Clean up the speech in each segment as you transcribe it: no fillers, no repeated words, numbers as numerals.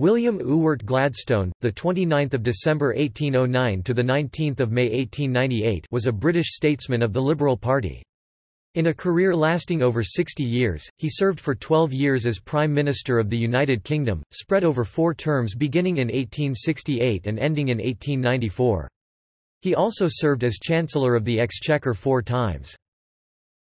William Ewart Gladstone, the 29th of December 1809 to the 19th of May 1898, was a British statesman of the Liberal Party. In a career lasting over 60 years, he served for 12 years as Prime Minister of the United Kingdom, spread over four terms beginning in 1868 and ending in 1894. He also served as Chancellor of the Exchequer four times.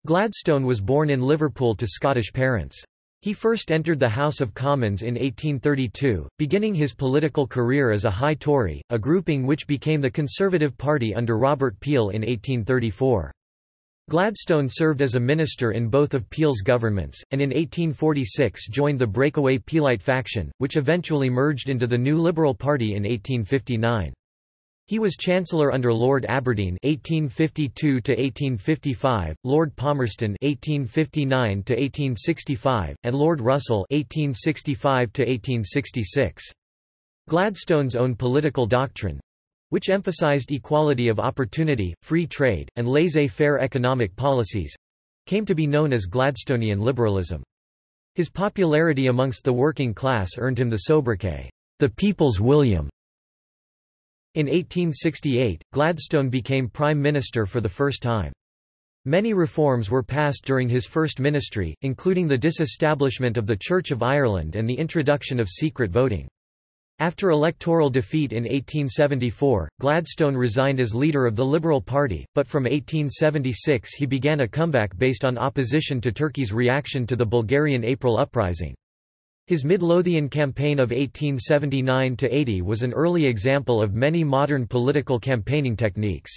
Gladstone was born in Liverpool to Scottish parents. He first entered the House of Commons in 1832, beginning his political career as a High Tory, a grouping which became the Conservative Party under Robert Peel in 1834. Gladstone served as a minister in both of Peel's governments, and in 1846 joined the breakaway Peelite faction, which eventually merged into the new Liberal Party in 1859. He was Chancellor under Lord Aberdeen (1852–1855), Lord Palmerston (1859–1865), and Lord Russell (1865–1866). Gladstone's own political doctrine, which emphasized equality of opportunity, free trade, and laissez-faire economic policies, came to be known as Gladstonian liberalism. His popularity amongst the working class earned him the sobriquet, "The People's William." In 1868, Gladstone became Prime Minister for the first time. Many reforms were passed during his first ministry, including the disestablishment of the Church of Ireland and the introduction of secret voting. After electoral defeat in 1874, Gladstone resigned as leader of the Liberal Party, but from 1876 he began a comeback based on opposition to Turkey's reaction to the Bulgarian April uprising. His Midlothian campaign of 1879–80 was an early example of many modern political campaigning techniques.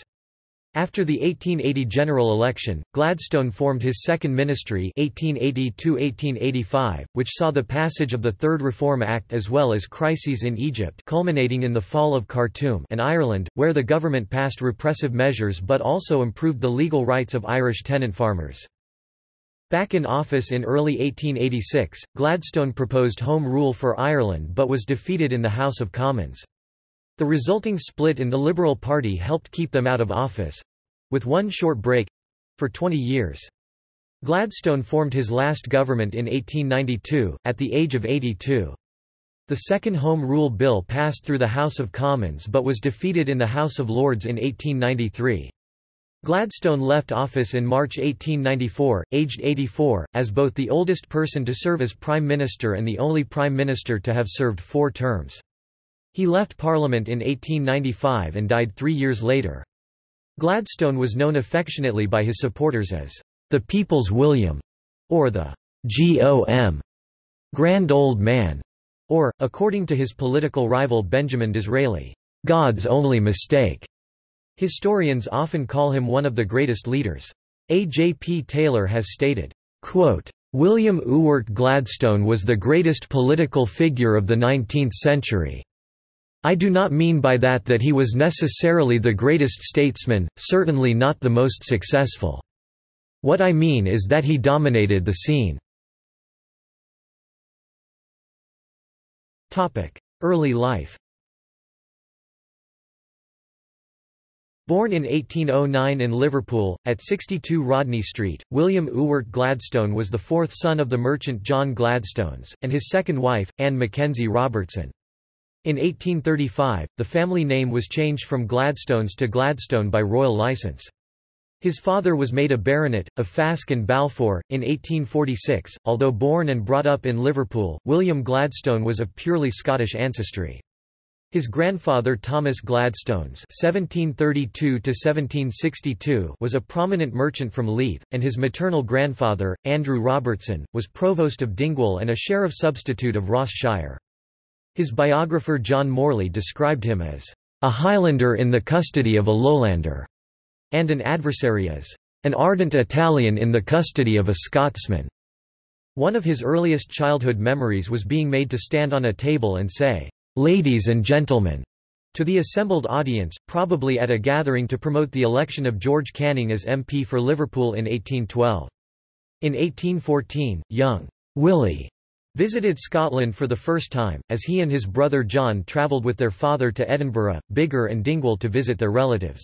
After the 1880 general election, Gladstone formed his second ministry 1880–1885, which saw the passage of the Third Reform Act as well as crises in Egypt culminating in the fall of Khartoum and Ireland, where the government passed repressive measures but also improved the legal rights of Irish tenant farmers. Back in office in early 1886, Gladstone proposed Home Rule for Ireland but was defeated in the House of Commons. The resulting split in the Liberal Party helped keep them out of office—with one short break—for 20 years. Gladstone formed his last government in 1892, at the age of 82. The second Home Rule Bill passed through the House of Commons but was defeated in the House of Lords in 1893. Gladstone left office in March 1894, aged 84, as both the oldest person to serve as Prime Minister and the only Prime Minister to have served four terms. He left Parliament in 1895 and died 3 years later. Gladstone was known affectionately by his supporters as the People's William, or the G.O.M. Grand Old Man, or, according to his political rival Benjamin Disraeli, God's only mistake. Historians often call him one of the greatest leaders. A. J. P. Taylor has stated, quote, "William Ewart Gladstone was the greatest political figure of the 19th century. I do not mean by that that he was necessarily the greatest statesman, certainly not the most successful. What I mean is that he dominated the scene." Early life. Born in 1809 in Liverpool, at 62 Rodney Street, William Ewart Gladstone was the fourth son of the merchant John Gladstones, and his second wife, Anne Mackenzie Robertson. In 1835, the family name was changed from Gladstones to Gladstone by royal licence. His father was made a baronet, of Fasque and Balfour, in 1846. Although born and brought up in Liverpool, William Gladstone was of purely Scottish ancestry. His grandfather Thomas Gladstones (1732–1762) was a prominent merchant from Leith, and his maternal grandfather, Andrew Robertson, was Provost of Dingwall and a Sheriff Substitute of Ross Shire. His biographer John Morley described him as a Highlander in the custody of a Lowlander, and an adversary as an ardent Italian in the custody of a Scotsman. One of his earliest childhood memories was being made to stand on a table and say, "Ladies and gentlemen," to the assembled audience, probably at a gathering to promote the election of George Canning as MP for Liverpool in 1812. In 1814, young Willie visited Scotland for the first time, as he and his brother John travelled with their father to Edinburgh, Biggar and Dingwall to visit their relatives.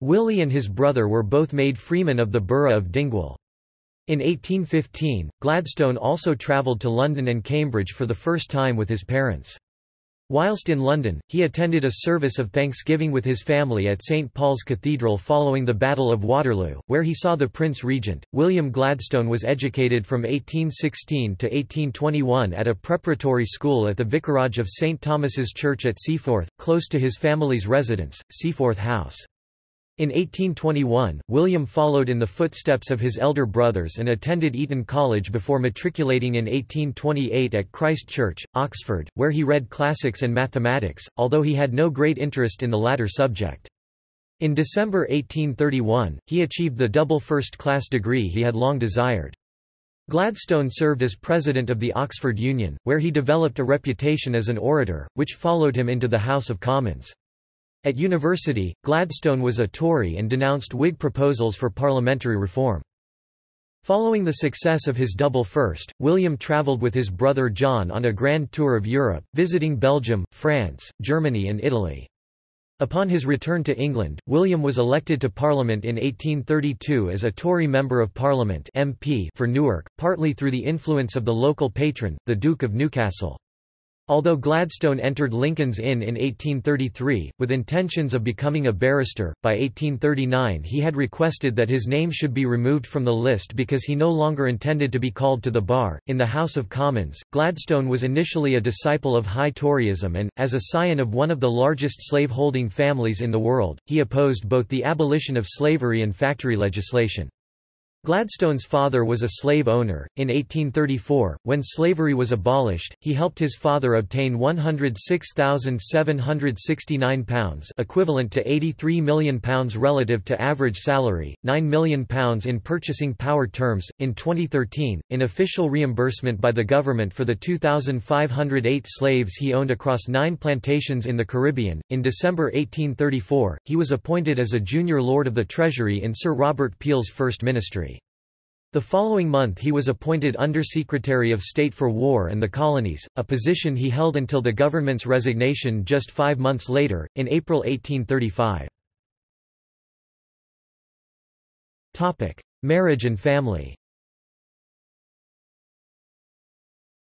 Willie and his brother were both made freemen of the borough of Dingwall. In 1815, Gladstone also travelled to London and Cambridge for the first time with his parents. Whilst in London, he attended a service of thanksgiving with his family at St Paul's Cathedral following the Battle of Waterloo, where he saw the Prince Regent. William Gladstone was educated from 1816 to 1821 at a preparatory school at the Vicarage of St Thomas's Church at Seaforth, close to his family's residence, Seaforth House. In 1821, William followed in the footsteps of his elder brothers and attended Eton College before matriculating in 1828 at Christ Church, Oxford, where he read classics and mathematics, although he had no great interest in the latter subject. In December 1831, he achieved the double first-class degree he had long desired. Gladstone served as president of the Oxford Union, where he developed a reputation as an orator, which followed him into the House of Commons. At university, Gladstone was a Tory and denounced Whig proposals for parliamentary reform. Following the success of his double first, William travelled with his brother John on a grand tour of Europe, visiting Belgium, France, Germany and Italy. Upon his return to England, William was elected to Parliament in 1832 as a Tory Member of Parliament (MP) for Newark, partly through the influence of the local patron, the Duke of Newcastle. Although Gladstone entered Lincoln's Inn in 1833, with intentions of becoming a barrister, by 1839 he had requested that his name should be removed from the list because he no longer intended to be called to the bar. In the House of Commons, Gladstone was initially a disciple of high Toryism and, as a scion of one of the largest slave-holding families in the world, he opposed both the abolition of slavery and factory legislation. Gladstone's father was a slave owner. In 1834, when slavery was abolished, he helped his father obtain £106,769 equivalent to £83 million relative to average salary, £9 million in purchasing power terms. In 2013, in official reimbursement by the government for the 2,508 slaves he owned across 9 plantations in the Caribbean, in December 1834, he was appointed as a junior Lord of the Treasury in Sir Robert Peel's first ministry. The following month he was appointed Under-Secretary of State for War and the Colonies, a position he held until the government's resignation just 5 months later, in April 1835. Marriage and family.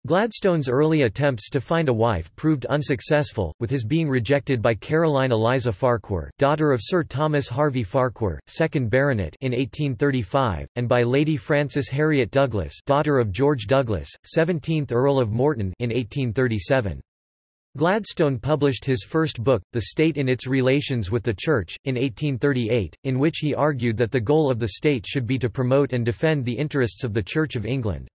Gladstone's early attempts to find a wife proved unsuccessful, with his being rejected by Caroline Eliza Farquhar, daughter of Sir Thomas Harvey Farquhar, 2nd Baronet, in 1835, and by Lady Frances Harriet Douglas, daughter of George Douglas, 17th Earl of Morton, in 1837. Gladstone published his first book, The State in Its Relations with the Church, in 1838, in which he argued that the goal of the state should be to promote and defend the interests of the Church of England.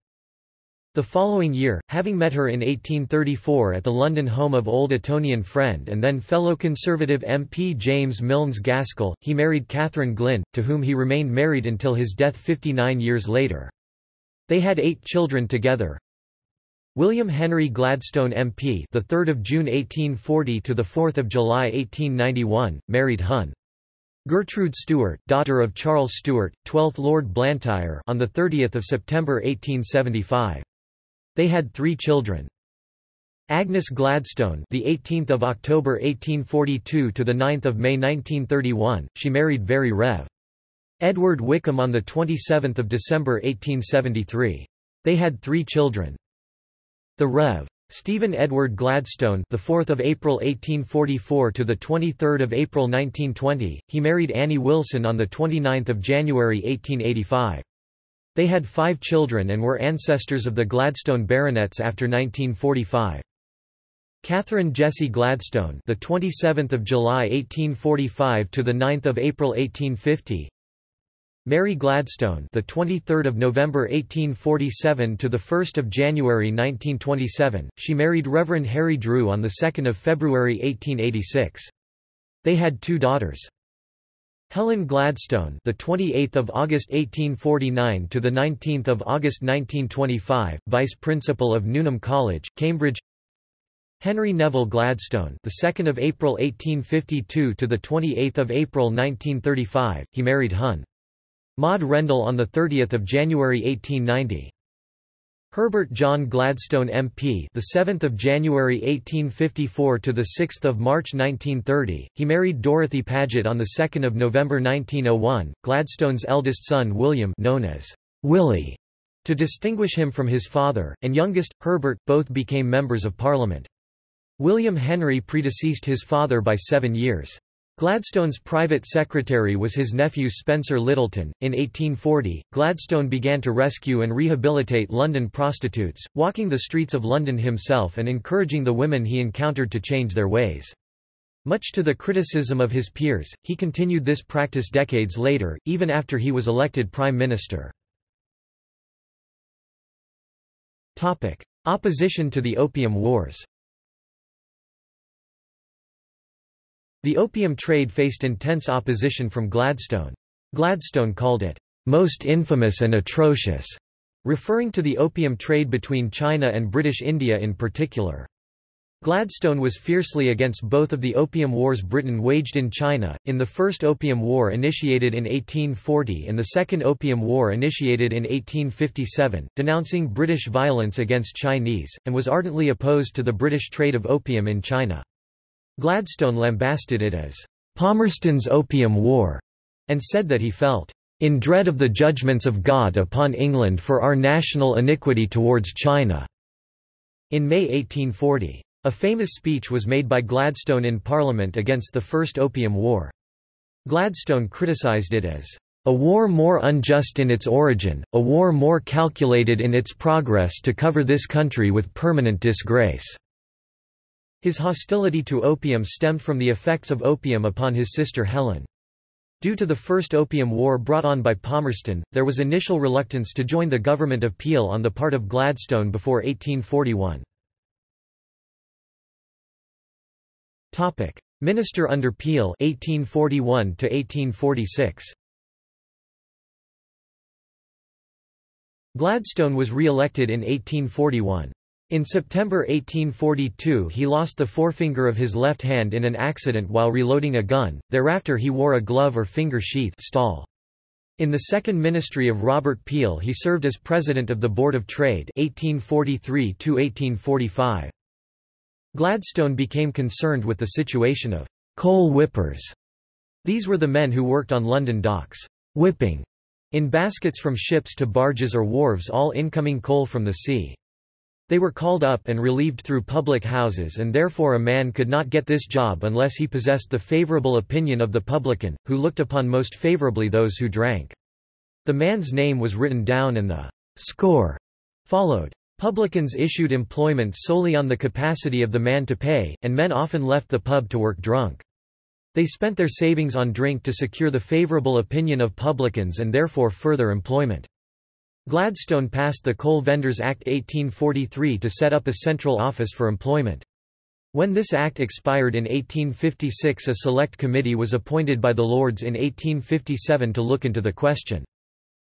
The following year, having met her in 1834 at the London home of old Etonian friend and then fellow Conservative MP James Milnes Gaskell, he married Catherine Glynne, to whom he remained married until his death 59 years later. They had 8 children together. William Henry Gladstone MP, the 3rd of June 1840 to the 4th of July 1891, married Hon. Gertrude Stuart, daughter of Charles Stuart, 12th Lord Blantyre, on the 30th of September 1875. They had 3 children. Agnes Gladstone, the 18th of October 1842 to the 9th of May 1931, she married Very Rev. Edward Wickham on the 27th of December 1873. They had 3 children. The Rev. Stephen Edward Gladstone, the 4th of April 1844 to the 23rd of April 1920, he married Annie Wilson on the 29th of January 1885. They had 5 children and were ancestors of the Gladstone baronets after 1945. Catherine Jessie Gladstone, the 27th of July 1845 to the 9th of April 1850. Mary Gladstone, the 23rd of November 1847 to the 1st of January 1927. She married Reverend Harry Drew on the 2nd of February 1886. They had 2 daughters. Helen Gladstone, the 28th of August 1849 to the 19th of August 1925, vice principal of Newnham College, Cambridge. Henry Neville Gladstone, the 2nd of April 1852 to the 28th of April 1935, he married Hon. Maud Rendell on the 30th of January 1890. Herbert John Gladstone MP, the 7th of January 1854 to the 6th of March 1930, he married Dorothy Paget on the 2nd of November 1901. Gladstone's eldest son William, known as Willie, to distinguish him from his father, and youngest, Herbert, both became members of Parliament. William Henry predeceased his father by 7 years. Gladstone's private secretary was his nephew Spencer Lyttleton. In 1840, Gladstone began to rescue and rehabilitate London prostitutes, walking the streets of London himself and encouraging the women he encountered to change their ways. Much to the criticism of his peers, he continued this practice decades later, even after he was elected Prime Minister. Opposition to the Opium Wars. The opium trade faced intense opposition from Gladstone. Gladstone called it, "most infamous and atrocious," referring to the opium trade between China and British India in particular. Gladstone was fiercely against both of the opium wars Britain waged in China, in the First Opium War initiated in 1840 and the Second Opium War initiated in 1857, denouncing British violence against Chinese, and was ardently opposed to the British trade of opium in China. Gladstone lambasted it as, "Palmerston's Opium War," and said that he felt, "in dread of the judgments of God upon England for our national iniquity towards China." In May 1840. A famous speech was made by Gladstone in Parliament against the First Opium War. Gladstone criticised it as, "a war more unjust in its origin, a war more calculated in its progress to cover this country with permanent disgrace." His hostility to opium stemmed from the effects of opium upon his sister Helen. Due to the First Opium War brought on by Palmerston, there was initial reluctance to join the government of Peel on the part of Gladstone before 1841. Minister under Peel 1841 to 1846. Gladstone was re-elected in 1841. In September 1842 he lost the forefinger of his left hand in an accident while reloading a gun, thereafter he wore a glove or finger sheath stall. In the second ministry of Robert Peel he served as President of the Board of Trade 1843 to 1845. Gladstone became concerned with the situation of coal whippers. These were the men who worked on London docks, whipping in baskets from ships to barges or wharves all incoming coal from the sea. They were called up and relieved through public houses, and therefore a man could not get this job unless he possessed the favourable opinion of the publican, who looked upon most favourably those who drank. The man's name was written down and the score followed. Publicans issued employment solely on the capacity of the man to pay, and men often left the pub to work drunk. They spent their savings on drink to secure the favorable opinion of publicans and therefore further employment. Gladstone passed the Coal Vendors Act 1843 to set up a central office for employment. When this act expired in 1856, a select committee was appointed by the Lords in 1857 to look into the question.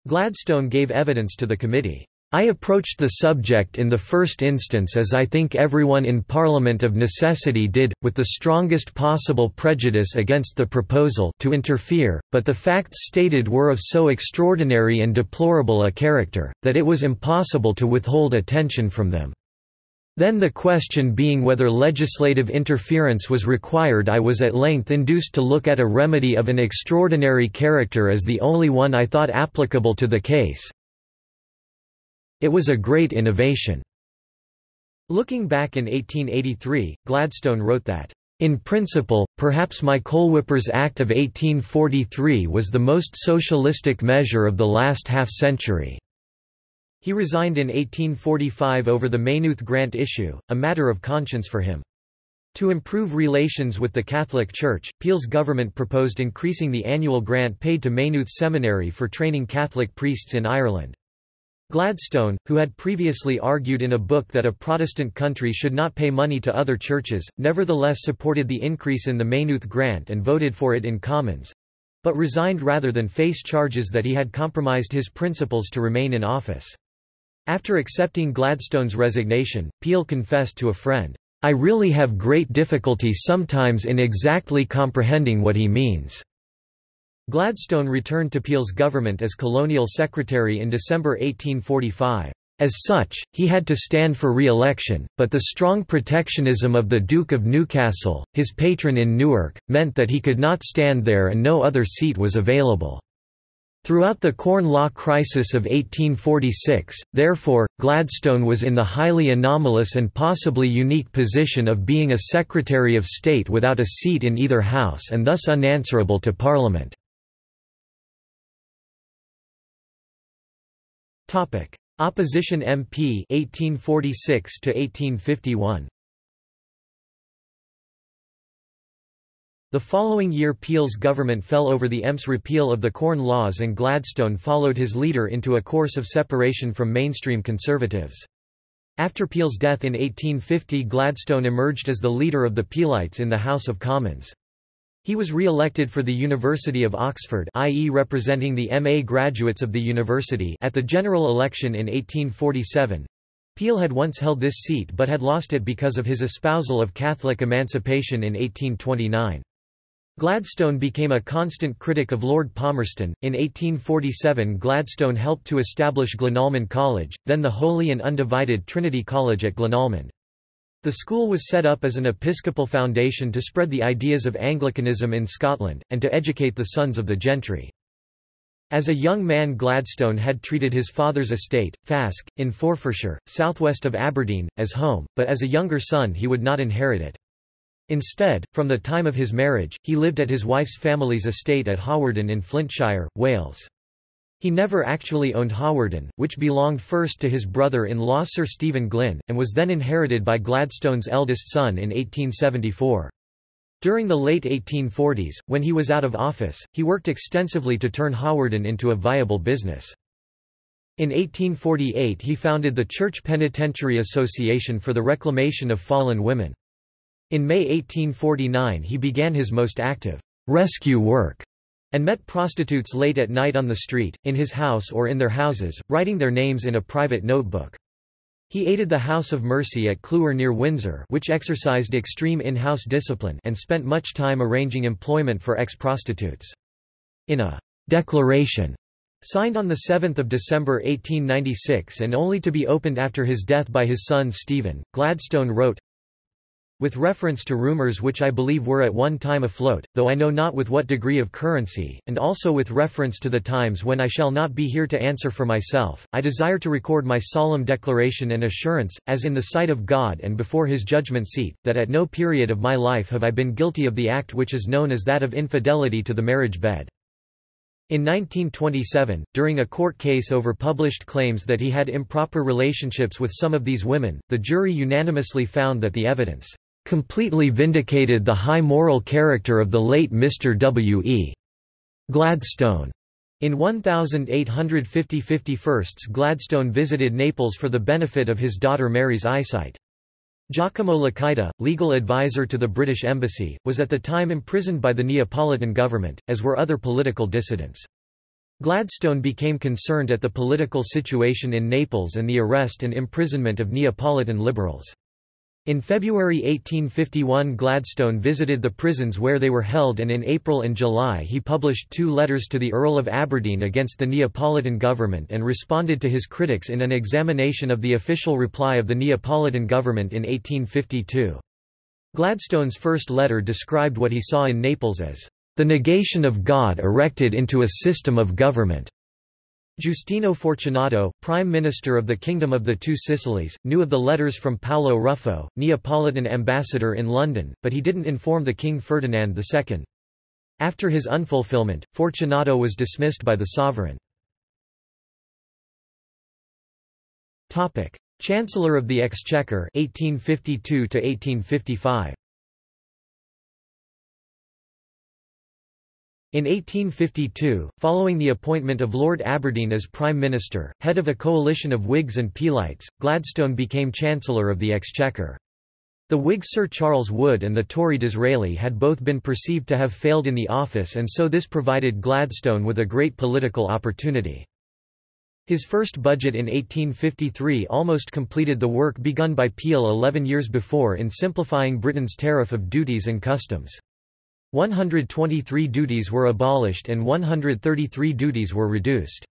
Gladstone gave evidence to the committee. "I approached the subject in the first instance, as I think everyone in Parliament of necessity did, with the strongest possible prejudice against the proposal to interfere, but the facts stated were of so extraordinary and deplorable a character, that it was impossible to withhold attention from them. Then, the question being whether legislative interference was required, I was at length induced to look at a remedy of an extraordinary character as the only one I thought applicable to the case. It was a great innovation." Looking back in 1883, Gladstone wrote that, "in principle, perhaps my Coalwhippers Act of 1843 was the most socialistic measure of the last half-century." He resigned in 1845 over the Maynooth Grant issue, a matter of conscience for him. To improve relations with the Catholic Church, Peel's government proposed increasing the annual grant paid to Maynooth Seminary for training Catholic priests in Ireland. Gladstone, who had previously argued in a book that a Protestant country should not pay money to other churches, nevertheless supported the increase in the Maynooth grant and voted for it in Commons, but resigned rather than face charges that he had compromised his principles to remain in office. After accepting Gladstone's resignation, Peel confessed to a friend, "I really have great difficulty sometimes in exactly comprehending what he means." Gladstone returned to Peel's government as Colonial Secretary in December 1845. As such, he had to stand for re-election, but the strong protectionism of the Duke of Newcastle, his patron in Newark, meant that he could not stand there and no other seat was available. Throughout the Corn Law Crisis of 1846, therefore, Gladstone was in the highly anomalous and possibly unique position of being a Secretary of State without a seat in either House and thus unanswerable to Parliament. Opposition MP 1846 to 1851. The following year Peel's government fell over the EMP's repeal of the Corn Laws and Gladstone followed his leader into a course of separation from mainstream Conservatives. After Peel's death in 1850 Gladstone emerged as the leader of the Peelites in the House of Commons. He was re-elected for the University of Oxford, i.e. representing the MA graduates of the university, at the general election in 1847. Peel had once held this seat but had lost it because of his espousal of Catholic emancipation in 1829. Gladstone became a constant critic of Lord Palmerston. In 1847 Gladstone helped to establish Glenalmond College, then the Holy and Undivided Trinity College at Glenalmond. The school was set up as an Episcopal foundation to spread the ideas of Anglicanism in Scotland, and to educate the sons of the gentry. As a young man Gladstone had treated his father's estate, Fasque, in Forfarshire, southwest of Aberdeen, as home, but as a younger son he would not inherit it. Instead, from the time of his marriage, he lived at his wife's family's estate at Hawarden in Flintshire, Wales. He never actually owned Hawarden, which belonged first to his brother-in-law Sir Stephen Glynne, and was then inherited by Gladstone's eldest son in 1874. During the late 1840s, when he was out of office, he worked extensively to turn Hawarden into a viable business. In 1848 he founded the Church Penitentiary Association for the Reclamation of Fallen Women. In May 1849 he began his most active rescue work and met prostitutes late at night on the street, in his house or in their houses, writing their names in a private notebook. He aided the House of Mercy at Clewer near Windsor, which exercised extreme in-house discipline, and spent much time arranging employment for ex-prostitutes. In a declaration signed on 7 December 1896 and only to be opened after his death by his son Stephen, Gladstone wrote, "With reference to rumours which I believe were at one time afloat, though I know not with what degree of currency, and also with reference to the times when I shall not be here to answer for myself, I desire to record my solemn declaration and assurance, as in the sight of God and before his judgment seat, that at no period of my life have I been guilty of the act which is known as that of infidelity to the marriage bed." In 1927, during a court case over published claims that he had improper relationships with some of these women, the jury unanimously found that the evidence completely vindicated the high moral character of the late Mr. W.E. Gladstone. In 1850–51 Gladstone visited Naples for the benefit of his daughter Mary's eyesight. Giacomo Lacaita, legal advisor to the British Embassy, was at the time imprisoned by the Neapolitan government, as were other political dissidents. Gladstone became concerned at the political situation in Naples and the arrest and imprisonment of Neapolitan liberals. In February 1851 Gladstone visited the prisons where they were held, and in April and July he published two letters to the Earl of Aberdeen against the Neapolitan government and responded to his critics in an examination of the official reply of the Neapolitan government in 1852. Gladstone's first letter described what he saw in Naples as "the negation of God erected into a system of government." Giustino Fortunato, Prime Minister of the Kingdom of the Two Sicilies, knew of the letters from Paolo Ruffo, Neapolitan ambassador in London, but he didn't inform the King Ferdinand II. After his unfulfillment, Fortunato was dismissed by the sovereign. Chancellor of the Exchequer 1852–1855. In 1852, following the appointment of Lord Aberdeen as Prime Minister, head of a coalition of Whigs and Peelites, Gladstone became Chancellor of the Exchequer. The Whig Sir Charles Wood and the Tory Disraeli had both been perceived to have failed in the office, and so this provided Gladstone with a great political opportunity. His first budget in 1853 almost completed the work begun by Peel 11 years before in simplifying Britain's tariff of duties and customs. 123 duties were abolished and 133 duties were reduced.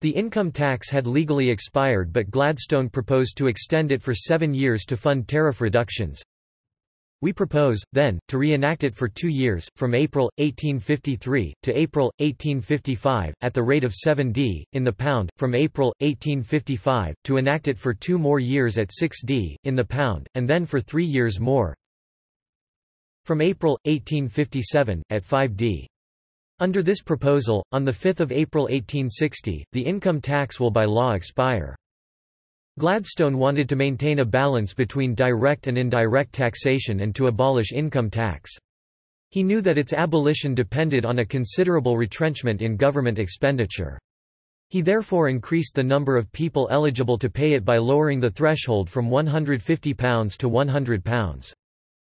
The income tax had legally expired, but Gladstone proposed to extend it for 7 years to fund tariff reductions. We propose, then, to reenact it for 2 years, from April, 1853, to April, 1855, at the rate of 7d, in the pound, from April, 1855, to enact it for 2 more years at 6d, in the pound, and then for 3 years more, from April, 1857, at 5d. Under this proposal, on 5 April 1860, the income tax will by law expire. Gladstone wanted to maintain a balance between direct and indirect taxation and to abolish income tax. He knew that its abolition depended on a considerable retrenchment in government expenditure. He therefore increased the number of people eligible to pay it by lowering the threshold from £150 to £100.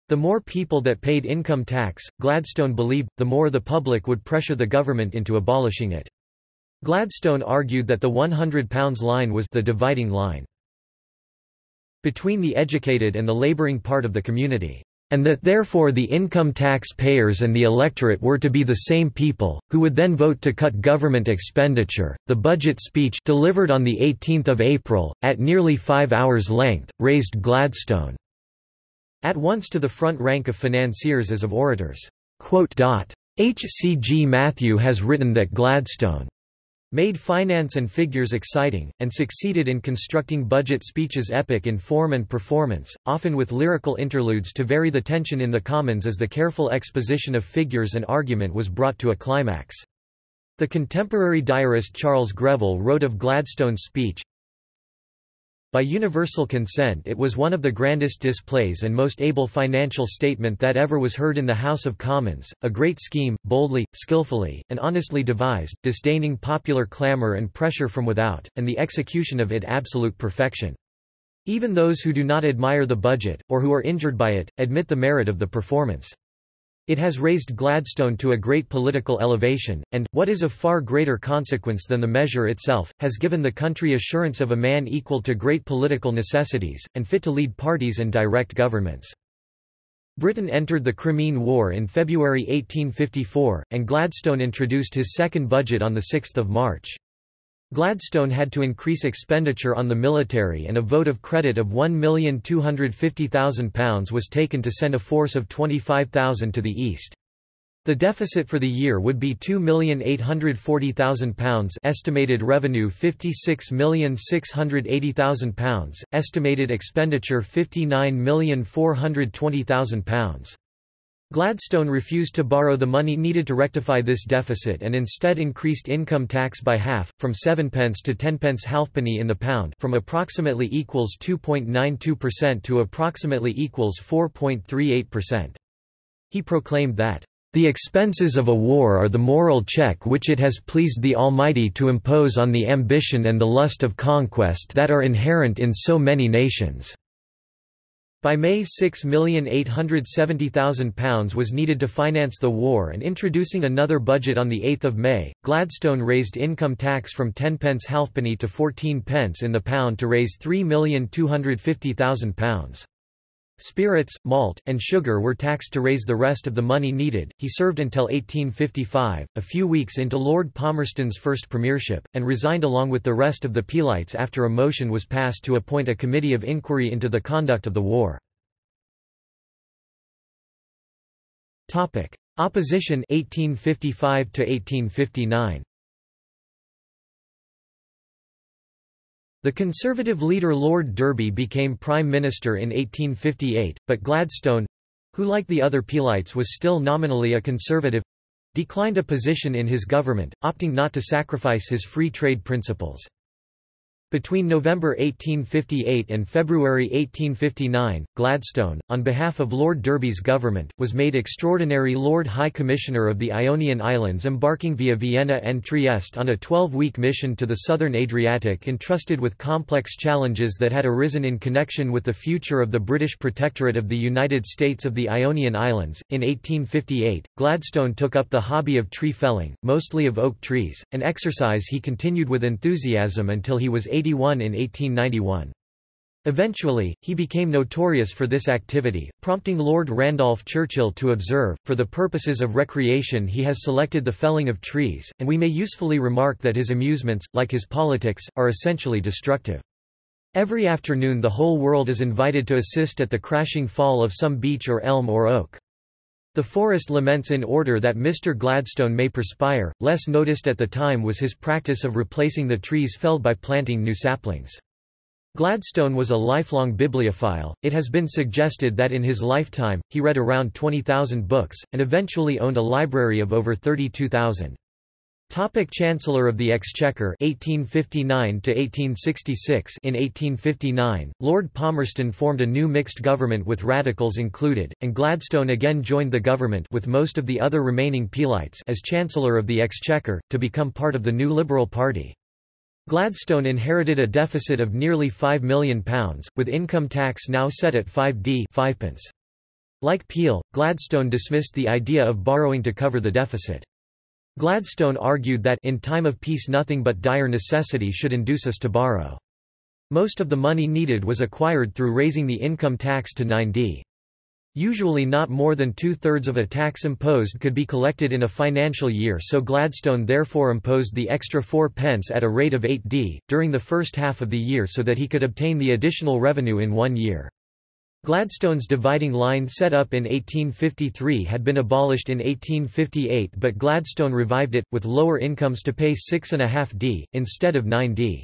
The more people that paid income tax, Gladstone believed, the more the public would pressure the government into abolishing it. Gladstone argued that the £100 line was the dividing line between the educated and the labouring part of the community, and that therefore the income tax payers and the electorate were to be the same people, who would then vote to cut government expenditure. The budget speech delivered on 18 April, at nearly 5 hours length, raised Gladstone at once to the front rank of financiers as of orators. H. C. G. Matthew has written that Gladstone made finance and figures exciting, and succeeded in constructing budget speeches epic in form and performance, often with lyrical interludes to vary the tension in the Commons as the careful exposition of figures and argument was brought to a climax. The contemporary diarist Charles Greville wrote of Gladstone's speech, "By universal consent it was one of the grandest displays and most able financial statement that ever was heard in the House of Commons, a great scheme, boldly, skillfully, and honestly devised, disdaining popular clamour and pressure from without, and the execution of it absolute perfection. Even those who do not admire the budget, or who are injured by it, admit the merit of the performance. It has raised Gladstone to a great political elevation, and, what is of far greater consequence than the measure itself, has given the country assurance of a man equal to great political necessities, and fit to lead parties and direct governments." Britain entered the Crimean War in February 1854, and Gladstone introduced his second budget on 6 March. Gladstone had to increase expenditure on the military, and a vote of credit of £1,250,000 was taken to send a force of 25,000 to the east. The deficit for the year would be £2,840,000, estimated revenue £56,680,000, estimated expenditure £59,420,000. Gladstone refused to borrow the money needed to rectify this deficit and instead increased income tax by half, from 7p to 10.5p in the pound, from approximately equals 2.92% to approximately equals 4.38%. He proclaimed that, "The expenses of a war are the moral check which it has pleased the Almighty to impose on the ambition and the lust of conquest that are inherent in so many nations." By May, £6,870,000 was needed to finance the war, and introducing another budget on 8 May, Gladstone raised income tax from 10.5p to 14p in the pound to raise £3,250,000. Spirits, malt, and sugar were taxed to raise the rest of the money needed. He served until 1855, a few weeks into Lord Palmerston's first premiership, and resigned along with the rest of the Peelites after a motion was passed to appoint a committee of inquiry into the conduct of the war. Topic: Opposition 1855 to 1859. The Conservative leader Lord Derby became Prime Minister in 1858, but Gladstone—who like the other Peelites was still nominally a Conservative—declined a position in his government, opting not to sacrifice his free trade principles. Between November 1858 and February 1859, Gladstone, on behalf of Lord Derby's government, was made Extraordinary Lord High Commissioner of the Ionian Islands, embarking via Vienna and Trieste on a 12-week mission to the southern Adriatic, entrusted with complex challenges that had arisen in connection with the future of the British Protectorate of the United States of the Ionian Islands. In 1858, Gladstone took up the hobby of tree felling, mostly of oak trees, an exercise he continued with enthusiasm until he was 81 in 1891. Eventually, he became notorious for this activity, prompting Lord Randolph Churchill to observe, "For the purposes of recreation he has selected the felling of trees, and we may usefully remark that his amusements, like his politics, are essentially destructive." Every afternoon the whole world is invited to assist at the crashing fall of some beech or elm or oak. The forest laments in order that Mr. Gladstone may perspire. Less noticed at the time was his practice of replacing the trees felled by planting new saplings. Gladstone was a lifelong bibliophile. It has been suggested that in his lifetime, he read around 20,000 books, and eventually owned a library of over 32,000. Chancellor of the Exchequer 1859–1866. In 1859, Lord Palmerston formed a new mixed government with radicals included, and Gladstone again joined the government with most of the other remaining Peelites as Chancellor of the Exchequer, to become part of the new Liberal Party. Gladstone inherited a deficit of nearly £5 million, with income tax now set at 5d. Like Peel, Gladstone dismissed the idea of borrowing to cover the deficit. Gladstone argued that in time of peace nothing but dire necessity should induce us to borrow. Most of the money needed was acquired through raising the income tax to 9d. Usually not more than two-thirds of a tax imposed could be collected in a financial year, so Gladstone therefore imposed the extra 4d at a rate of 8d, during the first half of the year so that he could obtain the additional revenue in one year. Gladstone's dividing line set up in 1853 had been abolished in 1858, but Gladstone revived it, with lower incomes to pay 6.5d, instead of 9d.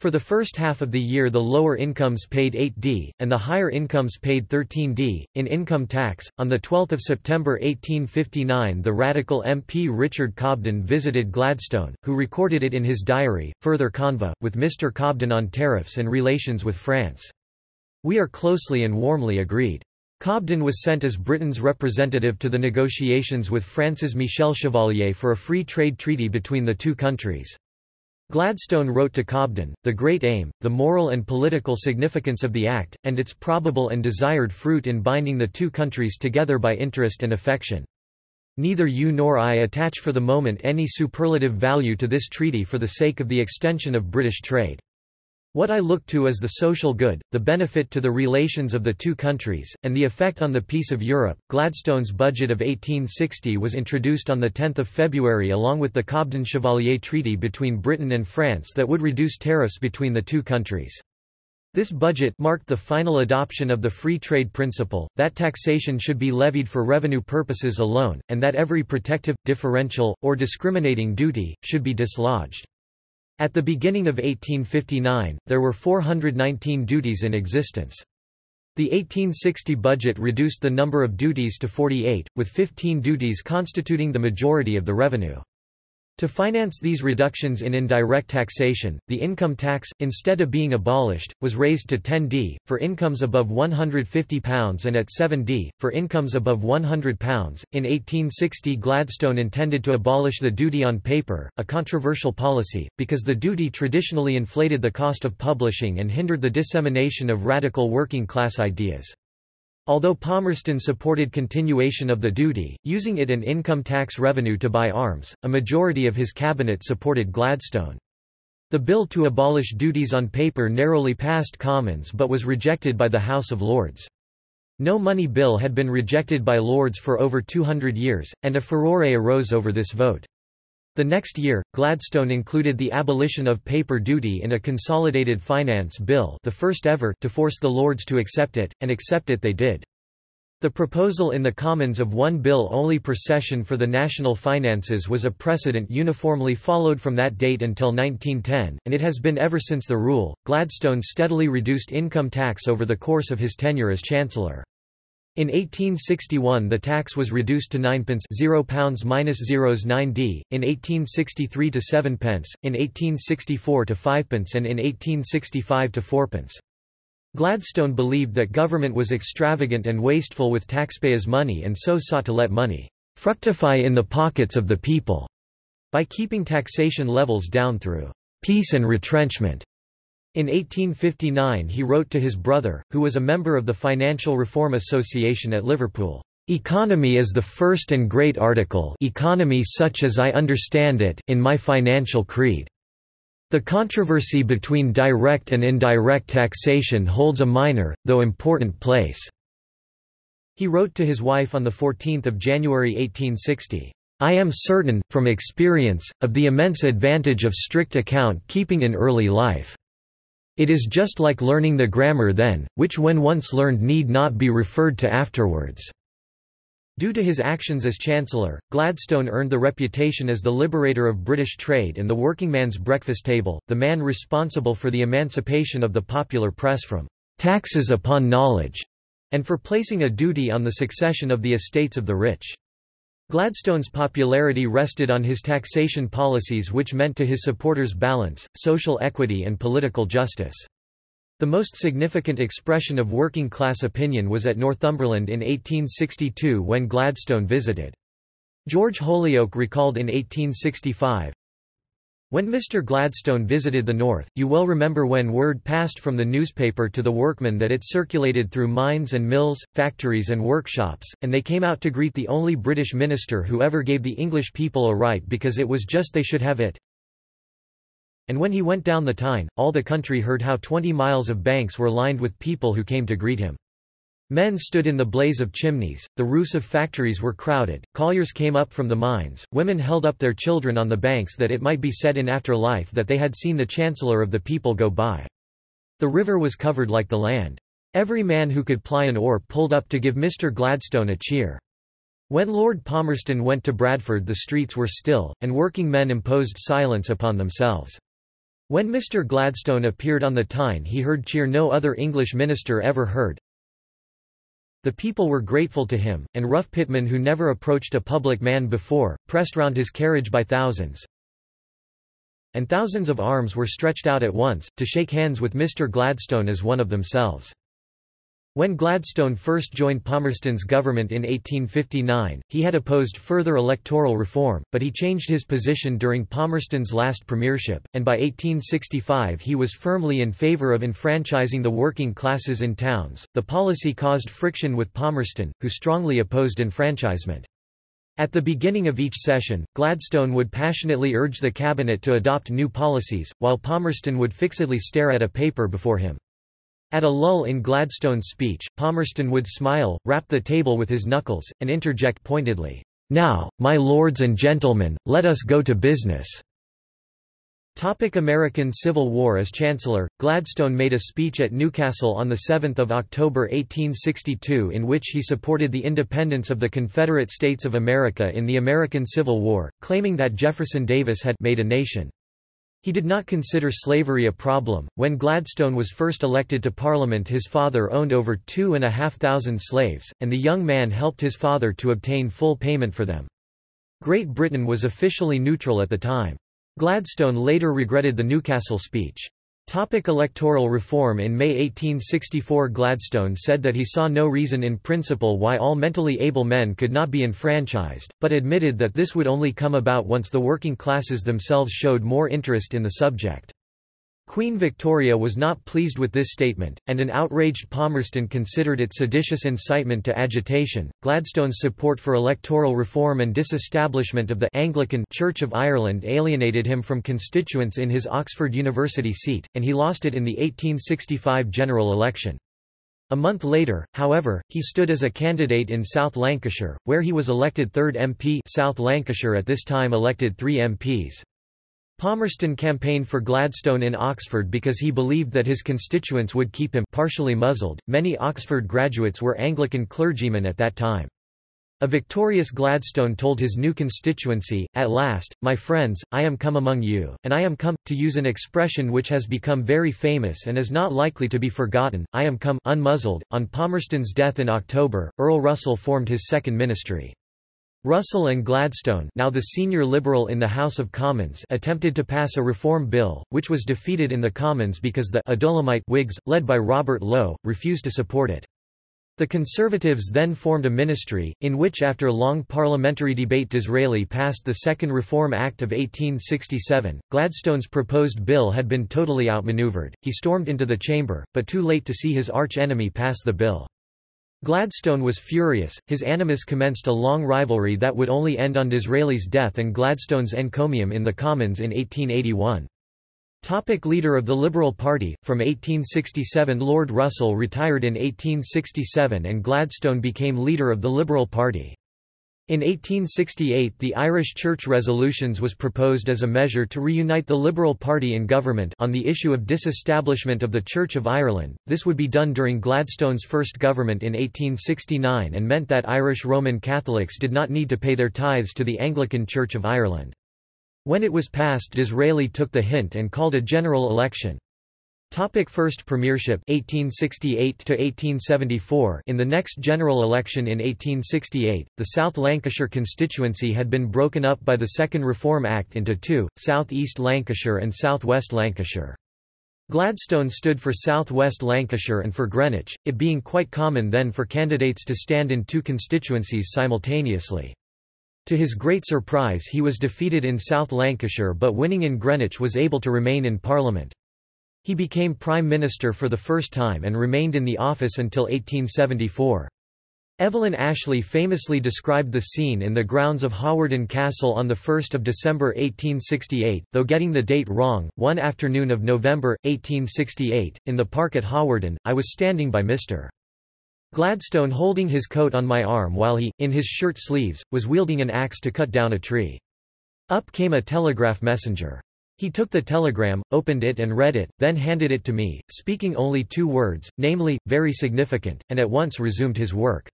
For the first half of the year the lower incomes paid 8d, and the higher incomes paid 13d, in income tax. On 12 September 1859 the Radical MP Richard Cobden visited Gladstone, who recorded it in his diary, further conva, with Mr. Cobden on tariffs and relations with France. "We are closely and warmly agreed." Cobden was sent as Britain's representative to the negotiations with France's Michel Chevalier for a free trade treaty between the two countries. Gladstone wrote to Cobden, "The great aim, the moral and political significance of the act, and its probable and desired fruit in binding the two countries together by interest and affection. Neither you nor I attach for the moment any superlative value to this treaty for the sake of the extension of British trade. What I look to is the social good, the benefit to the relations of the two countries, and the effect on the peace of Europe." Gladstone's budget of 1860 was introduced on 10 February along with the Cobden-Chevalier Treaty between Britain and France that would reduce tariffs between the two countries. This budget marked the final adoption of the free trade principle, that taxation should be levied for revenue purposes alone, and that every protective, differential, or discriminating duty, should be dislodged. At the beginning of 1859, there were 419 duties in existence. The 1860 budget reduced the number of duties to 48, with 15 duties constituting the majority of the revenue. To finance these reductions in indirect taxation, the income tax, instead of being abolished, was raised to 10d, for incomes above £150 and at 7d, for incomes above £100. In 1860 Gladstone intended to abolish the duty on paper, a controversial policy, because the duty traditionally inflated the cost of publishing and hindered the dissemination of radical working-class ideas. Although Palmerston supported continuation of the duty, using it and income tax revenue to buy arms, a majority of his cabinet supported Gladstone. The bill to abolish duties on paper narrowly passed Commons but was rejected by the House of Lords. No money bill had been rejected by Lords for over 200 years, and a furore arose over this vote. The next year, Gladstone included the abolition of paper duty in a consolidated finance bill, the first ever, to force the Lords to accept it, and accept it they did. The proposal in the Commons of one bill only per session for the national finances was a precedent uniformly followed from that date until 1910, and it has been ever since the rule. Gladstone steadily reduced income tax over the course of his tenure as Chancellor. In 1861 the tax was reduced to 9d, (0 minus 0's 9d), in 1863 to 7d, in 1864 to 5d, and in 1865 to 4d. Gladstone believed that government was extravagant and wasteful with taxpayers' money and so sought to let money fructify in the pockets of the people by keeping taxation levels down through peace and retrenchment. In 1859 he wrote to his brother, who was a member of the Financial Reform Association at Liverpool, "Economy is the first and great article, economy such as I understand it, in my financial creed. The controversy between direct and indirect taxation holds a minor, though important place." He wrote to his wife on 14 January 1860, "I am certain, from experience, of the immense advantage of strict account keeping in early life. It is just like learning the grammar then, which when once learned need not be referred to afterwards." Due to his actions as Chancellor, Gladstone earned the reputation as the liberator of British trade and the workingman's breakfast table, the man responsible for the emancipation of the popular press from "taxes upon knowledge," and for placing a duty on the succession of the estates of the rich. Gladstone's popularity rested on his taxation policies, which meant to his supporters balance, social equity and political justice. The most significant expression of working-class opinion was at Northumberland in 1862 when Gladstone visited. George Holyoake recalled in 1865, "When Mr. Gladstone visited the North, you well remember when word passed from the newspaper to the workmen that it circulated through mines and mills, factories and workshops, and they came out to greet the only British minister who ever gave the English people a right because it was just they should have it. And when he went down the Tyne, all the country heard how 20 miles of banks were lined with people who came to greet him. Men stood in the blaze of chimneys, the roofs of factories were crowded, colliers came up from the mines, women held up their children on the banks that it might be said in after life that they had seen the Chancellor of the people go by. The river was covered like the land. Every man who could ply an oar pulled up to give Mr. Gladstone a cheer. When Lord Palmerston went to Bradford the streets were still, and working men imposed silence upon themselves. When Mr. Gladstone appeared on the Tyne he heard cheer no other English minister ever heard. The people were grateful to him, and Rough Pitman, who never approached a public man before, pressed round his carriage by thousands. And thousands of arms were stretched out at once, to shake hands with Mr. Gladstone as one of themselves." When Gladstone first joined Palmerston's government in 1859, he had opposed further electoral reform, but he changed his position during Palmerston's last premiership, and by 1865 he was firmly in favour of enfranchising the working classes in towns. The policy caused friction with Palmerston, who strongly opposed enfranchisement. At the beginning of each session, Gladstone would passionately urge the cabinet to adopt new policies, while Palmerston would fixedly stare at a paper before him. At a lull in Gladstone's speech, Palmerston would smile, rap the table with his knuckles, and interject pointedly, "Now, my lords and gentlemen, let us go to business." American Civil War. As Chancellor, Gladstone made a speech at Newcastle on 7 October 1862 in which he supported the independence of the Confederate States of America in the American Civil War, claiming that Jefferson Davis had made a nation. He did not consider slavery a problem. When Gladstone was first elected to Parliament, his father owned over 2,500 slaves, and the young man helped his father to obtain full payment for them. Great Britain was officially neutral at the time. Gladstone later regretted the Newcastle speech. Electoral reform. In May 1864 Gladstone said that he saw no reason in principle why all mentally able men could not be enfranchised, but admitted that this would only come about once the working classes themselves showed more interest in the subject. Queen Victoria was not pleased with this statement, and an outraged Palmerston considered it seditious incitement to agitation. Gladstone's support for electoral reform and disestablishment of the Anglican Church of Ireland alienated him from constituents in his Oxford University seat, and he lost it in the 1865 general election. A month later, however, he stood as a candidate in South Lancashire, where he was elected 3rd MP. South Lancashire at this time elected 3 MPs. Palmerston campaigned for Gladstone in Oxford because he believed that his constituents would keep him partially muzzled. Many Oxford graduates were Anglican clergymen at that time. A victorious Gladstone told his new constituency, "At last, my friends, I am come among you, and I am come," to use an expression which has become very famous and is not likely to be forgotten, "I am come unmuzzled." On Palmerston's death in October, Earl Russell formed his second ministry. Russell and Gladstone, now the senior Liberal in the House of Commons, attempted to pass a reform bill, which was defeated in the Commons because the Adulamite Whigs, led by Robert Lowe, refused to support it. The Conservatives then formed a ministry, in which after long parliamentary debate Disraeli passed the Second Reform Act of 1867. Gladstone's proposed bill had been totally outmaneuvered. He stormed into the chamber, but too late to see his arch-enemy pass the bill. Gladstone was furious, his animus commenced a long rivalry that would only end on Disraeli's death and Gladstone's encomium in the Commons in 1881. Leader of the Liberal Party. From 1867 Lord Russell retired in 1867 and Gladstone became leader of the Liberal Party. In 1868 the Irish Church Resolutions was proposed as a measure to reunite the Liberal Party in government on the issue of disestablishment of the Church of Ireland. This would be done during Gladstone's first government in 1869 and meant that Irish Roman Catholics did not need to pay their tithes to the Anglican Church of Ireland. When it was passed, Disraeli took the hint and called a general election. Topic: First Premiership 1868 to 1874. In the next general election in 1868, the South Lancashire constituency had been broken up by the Second Reform Act into two, South East Lancashire and South West Lancashire. Gladstone stood for South West Lancashire and for Greenwich, it being quite common then for candidates to stand in two constituencies simultaneously. To his great surprise, he was defeated in South Lancashire but winning in Greenwich, was able to remain in Parliament. He became Prime Minister for the first time and remained in the office until 1874. Evelyn Ashley famously described the scene in the grounds of Hawarden Castle on 1 December 1868, though getting the date wrong. One afternoon of November, 1868, in the park at Hawarden, I was standing by Mr. Gladstone holding his coat on my arm while he, in his shirt sleeves, was wielding an axe to cut down a tree. Up came a telegraph messenger. He took the telegram, opened it and read it, then handed it to me, speaking only two words, namely, very significant, and at once resumed his work.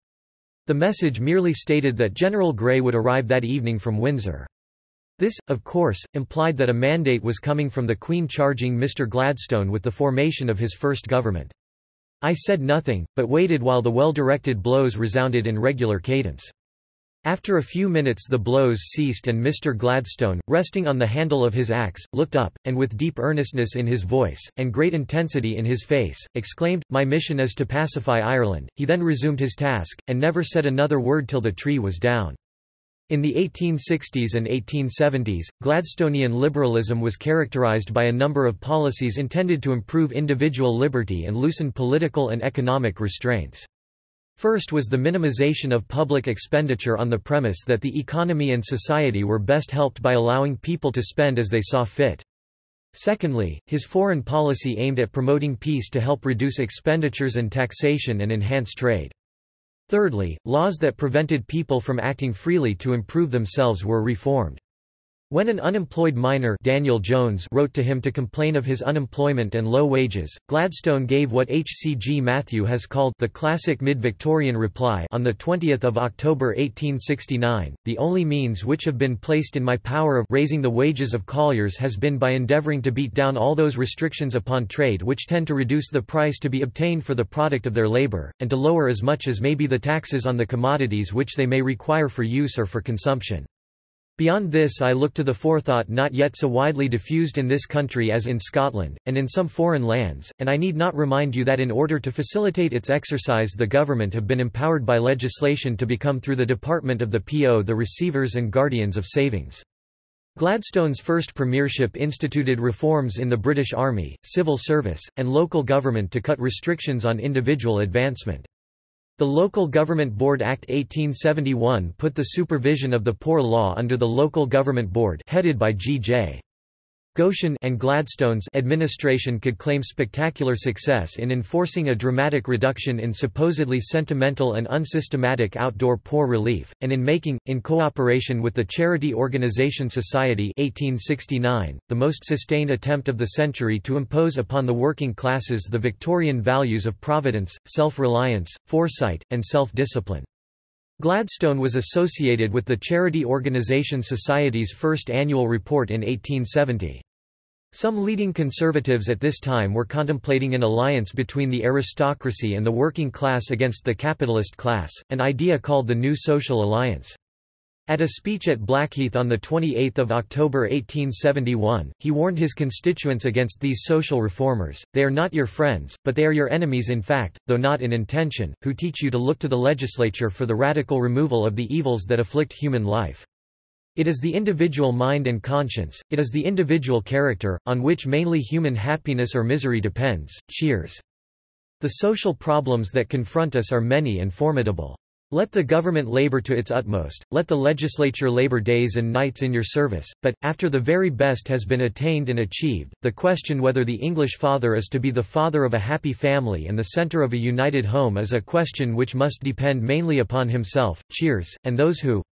The message merely stated that General Grey would arrive that evening from Windsor. This, of course, implied that a mandate was coming from the Queen charging Mr. Gladstone with the formation of his first government. I said nothing, but waited while the well-directed blows resounded in regular cadence. After a few minutes the blows ceased and Mr. Gladstone, resting on the handle of his axe, looked up, and with deep earnestness in his voice, and great intensity in his face, exclaimed, "My mission is to pacify Ireland." He then resumed his task, and never said another word till the tree was down. In the 1860s and 1870s, Gladstonian liberalism was characterised by a number of policies intended to improve individual liberty and loosen political and economic restraints. First was the minimization of public expenditure on the premise that the economy and society were best helped by allowing people to spend as they saw fit. Secondly, his foreign policy aimed at promoting peace to help reduce expenditures and taxation and enhance trade. Thirdly, laws that prevented people from acting freely to improve themselves were reformed. When an unemployed miner, Daniel Jones, wrote to him to complain of his unemployment and low wages, Gladstone gave what H. C. G. Matthew has called the classic mid-Victorian reply on 20 October 1869, "The only means which have been placed in my power of raising the wages of colliers has been by endeavouring to beat down all those restrictions upon trade which tend to reduce the price to be obtained for the product of their labour, and to lower as much as may be the taxes on the commodities which they may require for use or for consumption. Beyond this I look to the forethought not yet so widely diffused in this country as in Scotland, and in some foreign lands, and I need not remind you that in order to facilitate its exercise the government have been empowered by legislation to become through the Department of the PO the receivers and guardians of savings." Gladstone's first premiership instituted reforms in the British Army, civil service, and local government to cut restrictions on individual advancement. The Local Government Board Act 1871 put the supervision of the Poor Law under the Local Government Board headed by G.J. Goschen and Gladstone's administration could claim spectacular success in enforcing a dramatic reduction in supposedly sentimental and unsystematic outdoor poor relief, and in making, in cooperation with the Charity Organisation Society 1869, the most sustained attempt of the century to impose upon the working classes the Victorian values of providence, self-reliance, foresight, and self-discipline. Gladstone was associated with the Charity Organisation Society's first annual report in 1870. Some leading conservatives at this time were contemplating an alliance between the aristocracy and the working class against the capitalist class, an idea called the New Social Alliance. At a speech at Blackheath on 28 October 1871, he warned his constituents against these social reformers, "They are not your friends, but they are your enemies in fact, though not in intention, who teach you to look to the legislature for the radical removal of the evils that afflict human life. It is the individual mind and conscience, it is the individual character, on which mainly human happiness or misery depends." Cheers. The social problems that confront us are many and formidable. Let the government labor to its utmost, let the legislature labor days and nights in your service, but, after the very best has been attained and achieved, the question whether the English father is to be the father of a happy family and the center of a united home is a question which must depend mainly upon himself. Cheers, and those who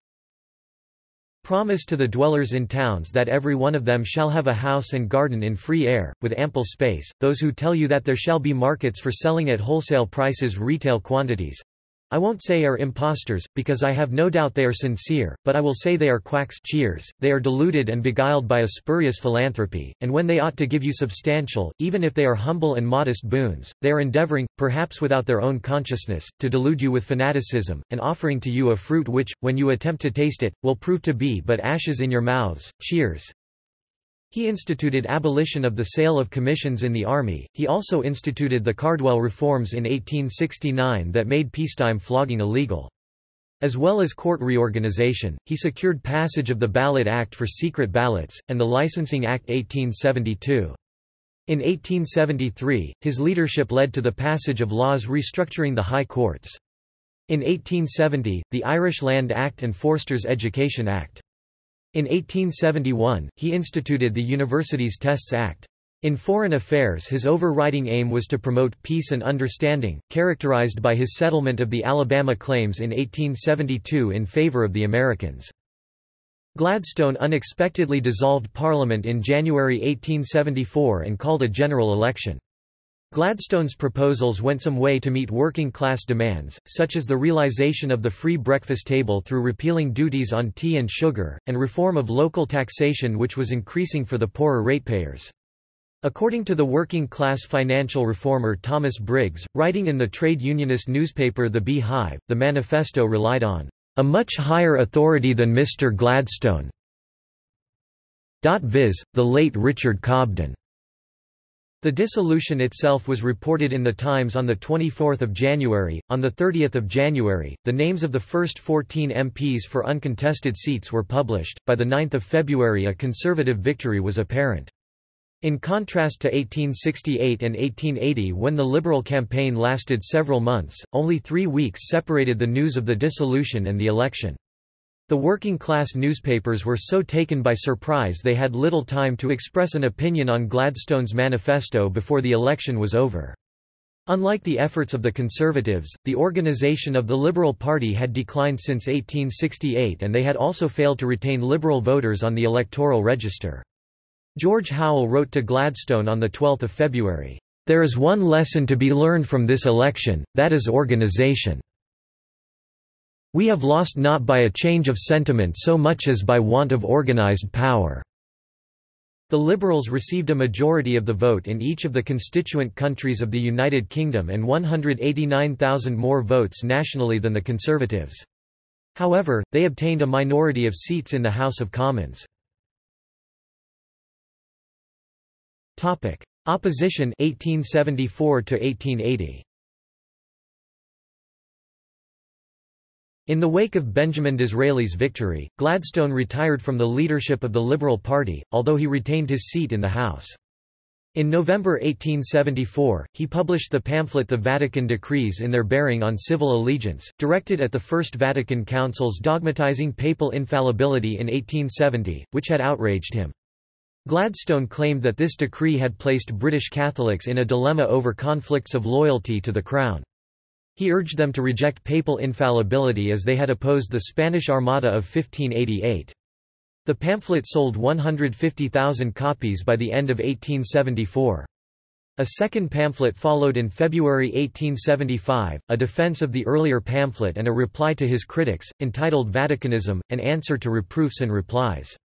promise to the dwellers in towns that every one of them shall have a house and garden in free air, with ample space, those who tell you that there shall be markets for selling at wholesale prices retail quantities, I won't say are impostors, because I have no doubt they are sincere, but I will say they are quacks. Cheers. They are deluded and beguiled by a spurious philanthropy, and when they ought to give you substantial, even if they are humble and modest boons, they are endeavoring, perhaps without their own consciousness, to delude you with fanaticism, and offering to you a fruit which, when you attempt to taste it, will prove to be but ashes in your mouths. Cheers. He instituted abolition of the sale of commissions in the army. He also instituted the Cardwell reforms in 1869 that made peacetime flogging illegal. As well as court reorganization, he secured passage of the Ballot Act for secret ballots, and the Licensing Act 1872. In 1873, his leadership led to the passage of laws restructuring the high courts. In 1870, the Irish Land Act and Forster's Education Act. In 1871, he instituted the Universities Tests Act. In foreign affairs, his overriding aim was to promote peace and understanding, characterized by his settlement of the Alabama claims in 1872 in favor of the Americans. Gladstone unexpectedly dissolved Parliament in January 1874 and called a general election. Gladstone's proposals went some way to meet working-class demands, such as the realization of the free breakfast table through repealing duties on tea and sugar, and reform of local taxation which was increasing for the poorer ratepayers. According to the working-class financial reformer Thomas Briggs, writing in the trade unionist newspaper The Bee-Hive, the manifesto relied on a much higher authority than Mr. Gladstone, viz., the late Richard Cobden. The dissolution itself was reported in the Times on 24 January. On 30 January, the names of the first 14 MPs for uncontested seats were published. By 9 February a Conservative victory was apparent. In contrast to 1868 and 1880 when the Liberal campaign lasted several months, only 3 weeks separated the news of the dissolution and the election. The working-class newspapers were so taken by surprise they had little time to express an opinion on Gladstone's manifesto before the election was over. Unlike the efforts of the Conservatives, the organization of the Liberal Party had declined since 1868 and they had also failed to retain Liberal voters on the electoral register. George Howell wrote to Gladstone on 12 February, "There is one lesson to be learned from this election, that is organization. We have lost not by a change of sentiment so much as by want of organized power." The Liberals received a majority of the vote in each of the constituent countries of the United Kingdom and 189,000 more votes nationally than the Conservatives. However, they obtained a minority of seats in the House of Commons. Topic: Opposition 1874 to 1880. In the wake of Benjamin Disraeli's victory, Gladstone retired from the leadership of the Liberal Party, although he retained his seat in the House. In November 1874, he published the pamphlet The Vatican Decrees in their bearing on civil allegiance, directed at the First Vatican Council's dogmatizing papal infallibility in 1870, which had outraged him. Gladstone claimed that this decree had placed British Catholics in a dilemma over conflicts of loyalty to the Crown. He urged them to reject papal infallibility as they had opposed the Spanish Armada of 1588. The pamphlet sold 150,000 copies by the end of 1874. A second pamphlet followed in February 1875, a defense of the earlier pamphlet and a reply to his critics, entitled Vaticanism, an answer to reproofs and replies.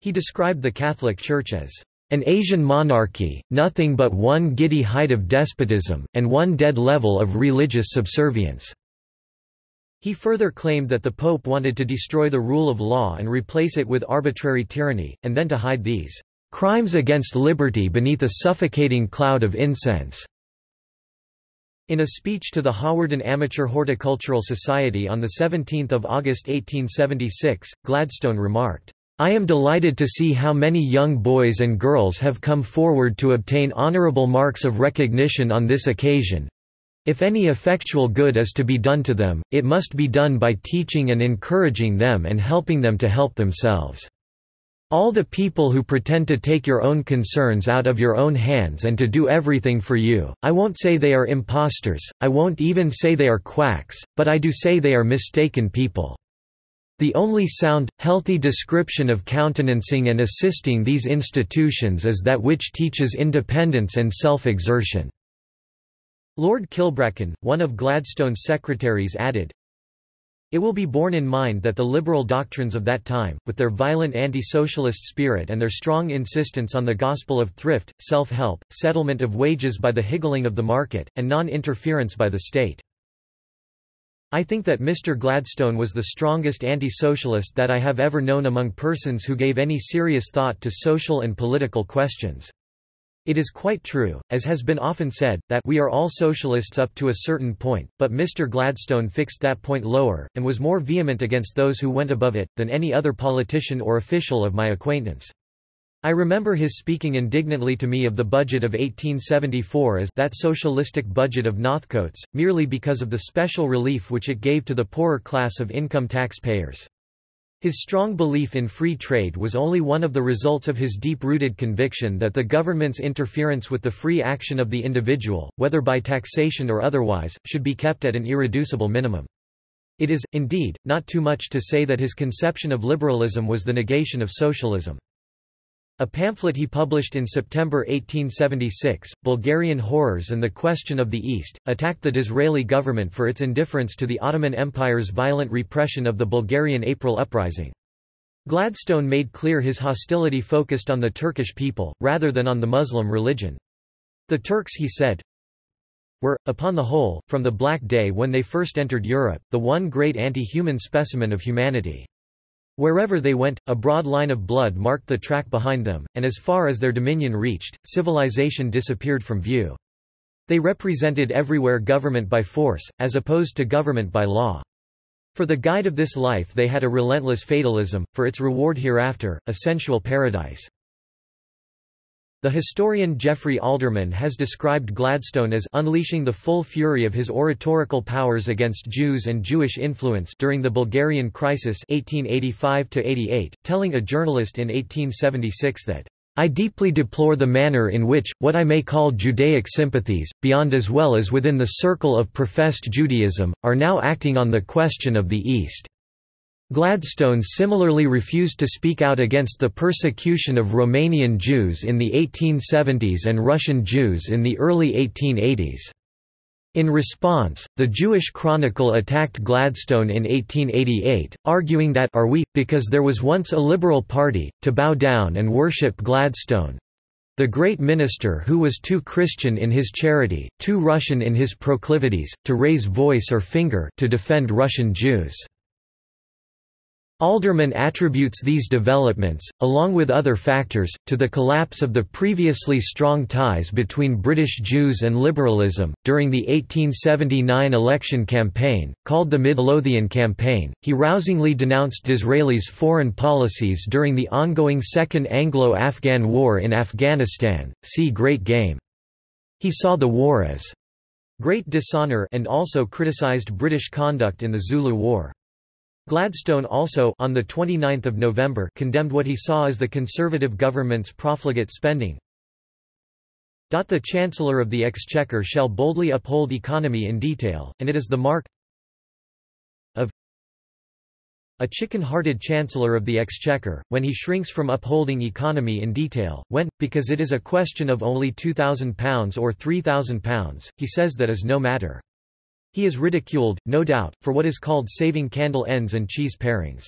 He described the Catholic Church as an Asian monarchy, nothing but one giddy height of despotism, and one dead level of religious subservience." He further claimed that the Pope wanted to destroy the rule of law and replace it with arbitrary tyranny, and then to hide these "crimes against liberty beneath a suffocating cloud of incense." In a speech to the Hawarden Amateur Horticultural Society on 17 August 1876, Gladstone remarked, "I am delighted to see how many young boys and girls have come forward to obtain honorable marks of recognition on this occasion. If any effectual good is to be done to them, it must be done by teaching and encouraging them and helping them to help themselves. All the people who pretend to take your own concerns out of your own hands and to do everything for you, I won't say they are impostors, I won't even say they are quacks, but I do say they are mistaken people. The only sound, healthy description of countenancing and assisting these institutions is that which teaches independence and self-exertion." Lord Kilbracken, one of Gladstone's secretaries, added, "It will be borne in mind that the liberal doctrines of that time, with their violent anti-socialist spirit and their strong insistence on the gospel of thrift, self-help, settlement of wages by the higgling of the market, and non-interference by the state. I think that Mr. Gladstone was the strongest anti-socialist that I have ever known among persons who gave any serious thought to social and political questions. It is quite true, as has been often said, that we are all socialists up to a certain point, but Mr. Gladstone fixed that point lower, and was more vehement against those who went above it, than any other politician or official of my acquaintance. I remember his speaking indignantly to me of the budget of 1874 as that socialistic budget of Northcote's, merely because of the special relief which it gave to the poorer class of income taxpayers. His strong belief in free trade was only one of the results of his deep-rooted conviction that the government's interference with the free action of the individual, whether by taxation or otherwise, should be kept at an irreducible minimum. It is, indeed, not too much to say that his conception of liberalism was the negation of socialism." A pamphlet he published in September 1876, Bulgarian Horrors and the Question of the East, attacked the Disraeli government for its indifference to the Ottoman Empire's violent repression of the Bulgarian April Uprising. Gladstone made clear his hostility focused on the Turkish people, rather than on the Muslim religion. The Turks, he said, were, upon the whole, from the Black Day when they first entered Europe, the one great anti-human specimen of humanity. Wherever they went, a broad line of blood marked the track behind them, and as far as their dominion reached, civilization disappeared from view. They represented everywhere government by force, as opposed to government by law. For the guide of this life they had a relentless fatalism, for its reward hereafter, a sensual paradise." The historian Geoffrey Alderman has described Gladstone as unleashing the full fury of his oratorical powers against Jews and Jewish influence during the Bulgarian Crisis 1885–88, telling a journalist in 1876 that, "I deeply deplore the manner in which, what I may call Judaic sympathies, beyond as well as within the circle of professed Judaism, are now acting on the question of the East." Gladstone similarly refused to speak out against the persecution of Romanian Jews in the 1870s and Russian Jews in the early 1880s. In response, the Jewish Chronicle attacked Gladstone in 1888, arguing that "Are we, because there was once a liberal party, to bow down and worship Gladstone, the great minister who was too Christian in his charity, too Russian in his proclivities, to raise voice or finger to defend Russian Jews." Alderman attributes these developments, along with other factors, to the collapse of the previously strong ties between British Jews and liberalism. During the 1879 election campaign, called the Midlothian Campaign, he rousingly denounced Disraeli's foreign policies during the ongoing Second Anglo-Afghan War in Afghanistan. See Great Game. He saw the war as great dishonour and also criticised British conduct in the Zulu War. Gladstone also, on the 29th of November, condemned what he saw as the Conservative government's profligate spending. "The Chancellor of the Exchequer shall boldly uphold economy in detail, and it is the mark of a chicken-hearted Chancellor of the Exchequer, when he shrinks from upholding economy in detail, when, because it is a question of only £2,000 or £3,000, he says that is no matter. He is ridiculed, no doubt, for what is called saving candle ends and cheese parings.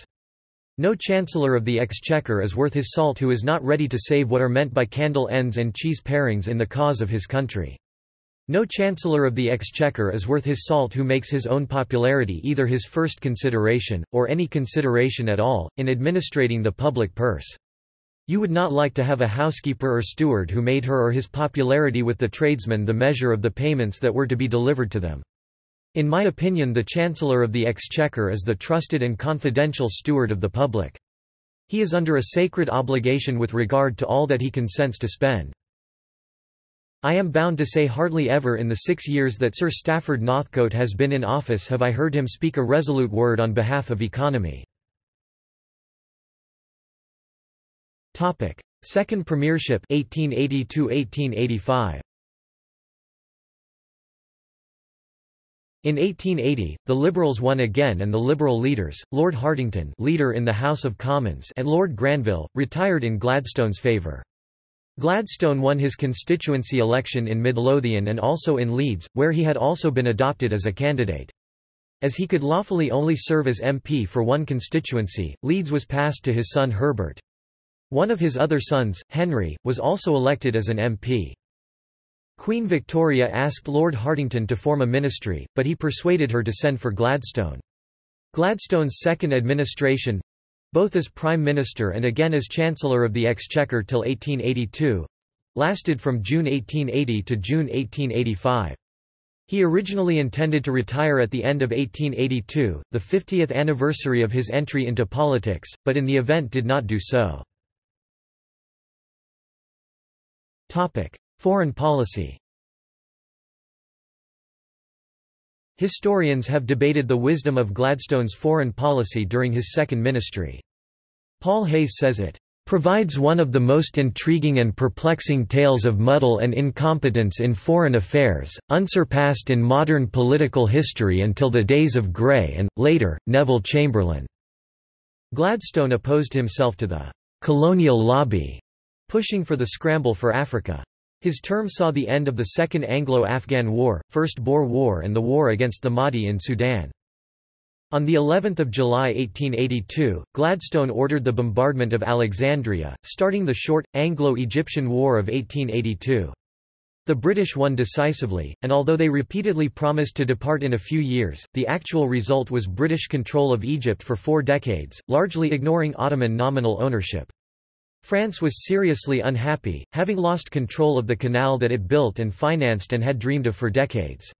No Chancellor of the Exchequer is worth his salt who is not ready to save what are meant by candle ends and cheese parings in the cause of his country. No Chancellor of the Exchequer is worth his salt who makes his own popularity either his first consideration, or any consideration at all, in administrating the public purse. You would not like to have a housekeeper or steward who made her or his popularity with the tradesmen the measure of the payments that were to be delivered to them. In my opinion, the Chancellor of the Exchequer is the trusted and confidential steward of the public. He is under a sacred obligation with regard to all that he consents to spend. I am bound to say hardly ever in the 6 years that Sir Stafford Northcote has been in office have I heard him speak a resolute word on behalf of economy." Second Premiership 1880–1885. In 1880, the Liberals won again and the Liberal leaders, Lord Hartington, leader in the House of Commons, and Lord Granville, retired in Gladstone's favour. Gladstone won his constituency election in Midlothian and also in Leeds, where he had also been adopted as a candidate. As he could lawfully only serve as MP for one constituency, Leeds was passed to his son Herbert. One of his other sons, Henry, was also elected as an MP. Queen Victoria asked Lord Hartington to form a ministry, but he persuaded her to send for Gladstone. Gladstone's second administration, both as Prime Minister and again as Chancellor of the Exchequer till 1882, lasted from June 1880 to June 1885. He originally intended to retire at the end of 1882, the 50th anniversary of his entry into politics, but in the event did not do so. Topic: Foreign policy. Historians have debated the wisdom of Gladstone's foreign policy during his second ministry. Paul Hayes says it provides one of the most intriguing and perplexing tales of muddle and incompetence in foreign affairs, unsurpassed in modern political history until the days of Grey and, later, Neville Chamberlain. Gladstone opposed himself to the colonial lobby, pushing for the scramble for Africa. His term saw the end of the Second Anglo-Afghan War, First Boer War and the war against the Mahdi in Sudan. On the 11th of July 1882, Gladstone ordered the bombardment of Alexandria, starting the short, Anglo-Egyptian War of 1882. The British won decisively, and although they repeatedly promised to depart in a few years, the actual result was British control of Egypt for 4 decades, largely ignoring Ottoman nominal ownership. France was seriously unhappy, having lost control of the canal that it built and financed and had dreamed of for decades.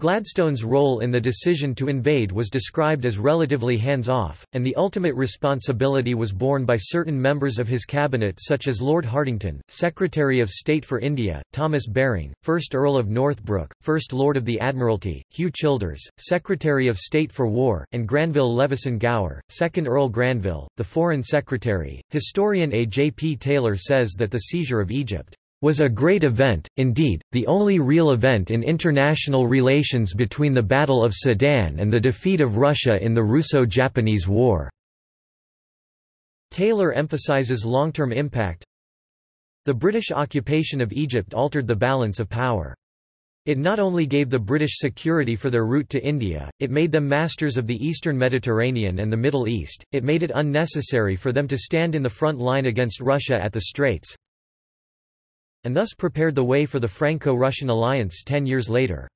Gladstone's role in the decision to invade was described as relatively hands-off, and the ultimate responsibility was borne by certain members of his cabinet such as Lord Hartington, Secretary of State for India, Thomas Baring, 1st Earl of Northbrook, 1st Lord of the Admiralty, Hugh Childers, Secretary of State for War, and Granville Leveson Gower, 2nd Earl Granville, the Foreign Secretary. Historian A. J. P. Taylor says that the seizure of Egypt was a great event, indeed, the only real event in international relations between the Battle of Sedan and the defeat of Russia in the Russo-Japanese War." Taylor emphasizes long-term impact. The British occupation of Egypt altered the balance of power. It not only gave the British security for their route to India, it made them masters of the Eastern Mediterranean and the Middle East, it made it unnecessary for them to stand in the front line against Russia at the Straits, and thus prepared the way for the Franco-Russian alliance 10 years later.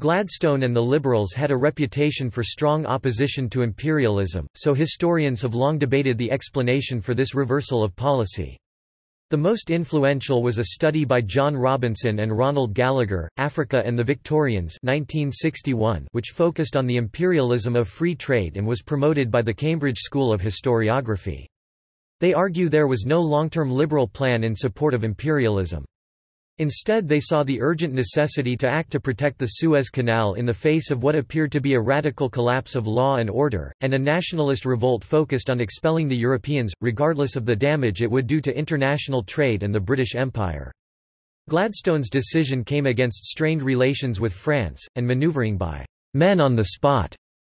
Gladstone and the Liberals had a reputation for strong opposition to imperialism, so historians have long debated the explanation for this reversal of policy. The most influential was a study by John Robinson and Ronald Gallagher, Africa and the Victorians 1961, which focused on the imperialism of free trade and was promoted by the Cambridge School of Historiography. They argue there was no long-term liberal plan in support of imperialism. Instead, they saw the urgent necessity to act to protect the Suez Canal in the face of what appeared to be a radical collapse of law and order, and a nationalist revolt focused on expelling the Europeans, regardless of the damage it would do to international trade and the British Empire. Gladstone's decision came against strained relations with France, and maneuvering by men on the spot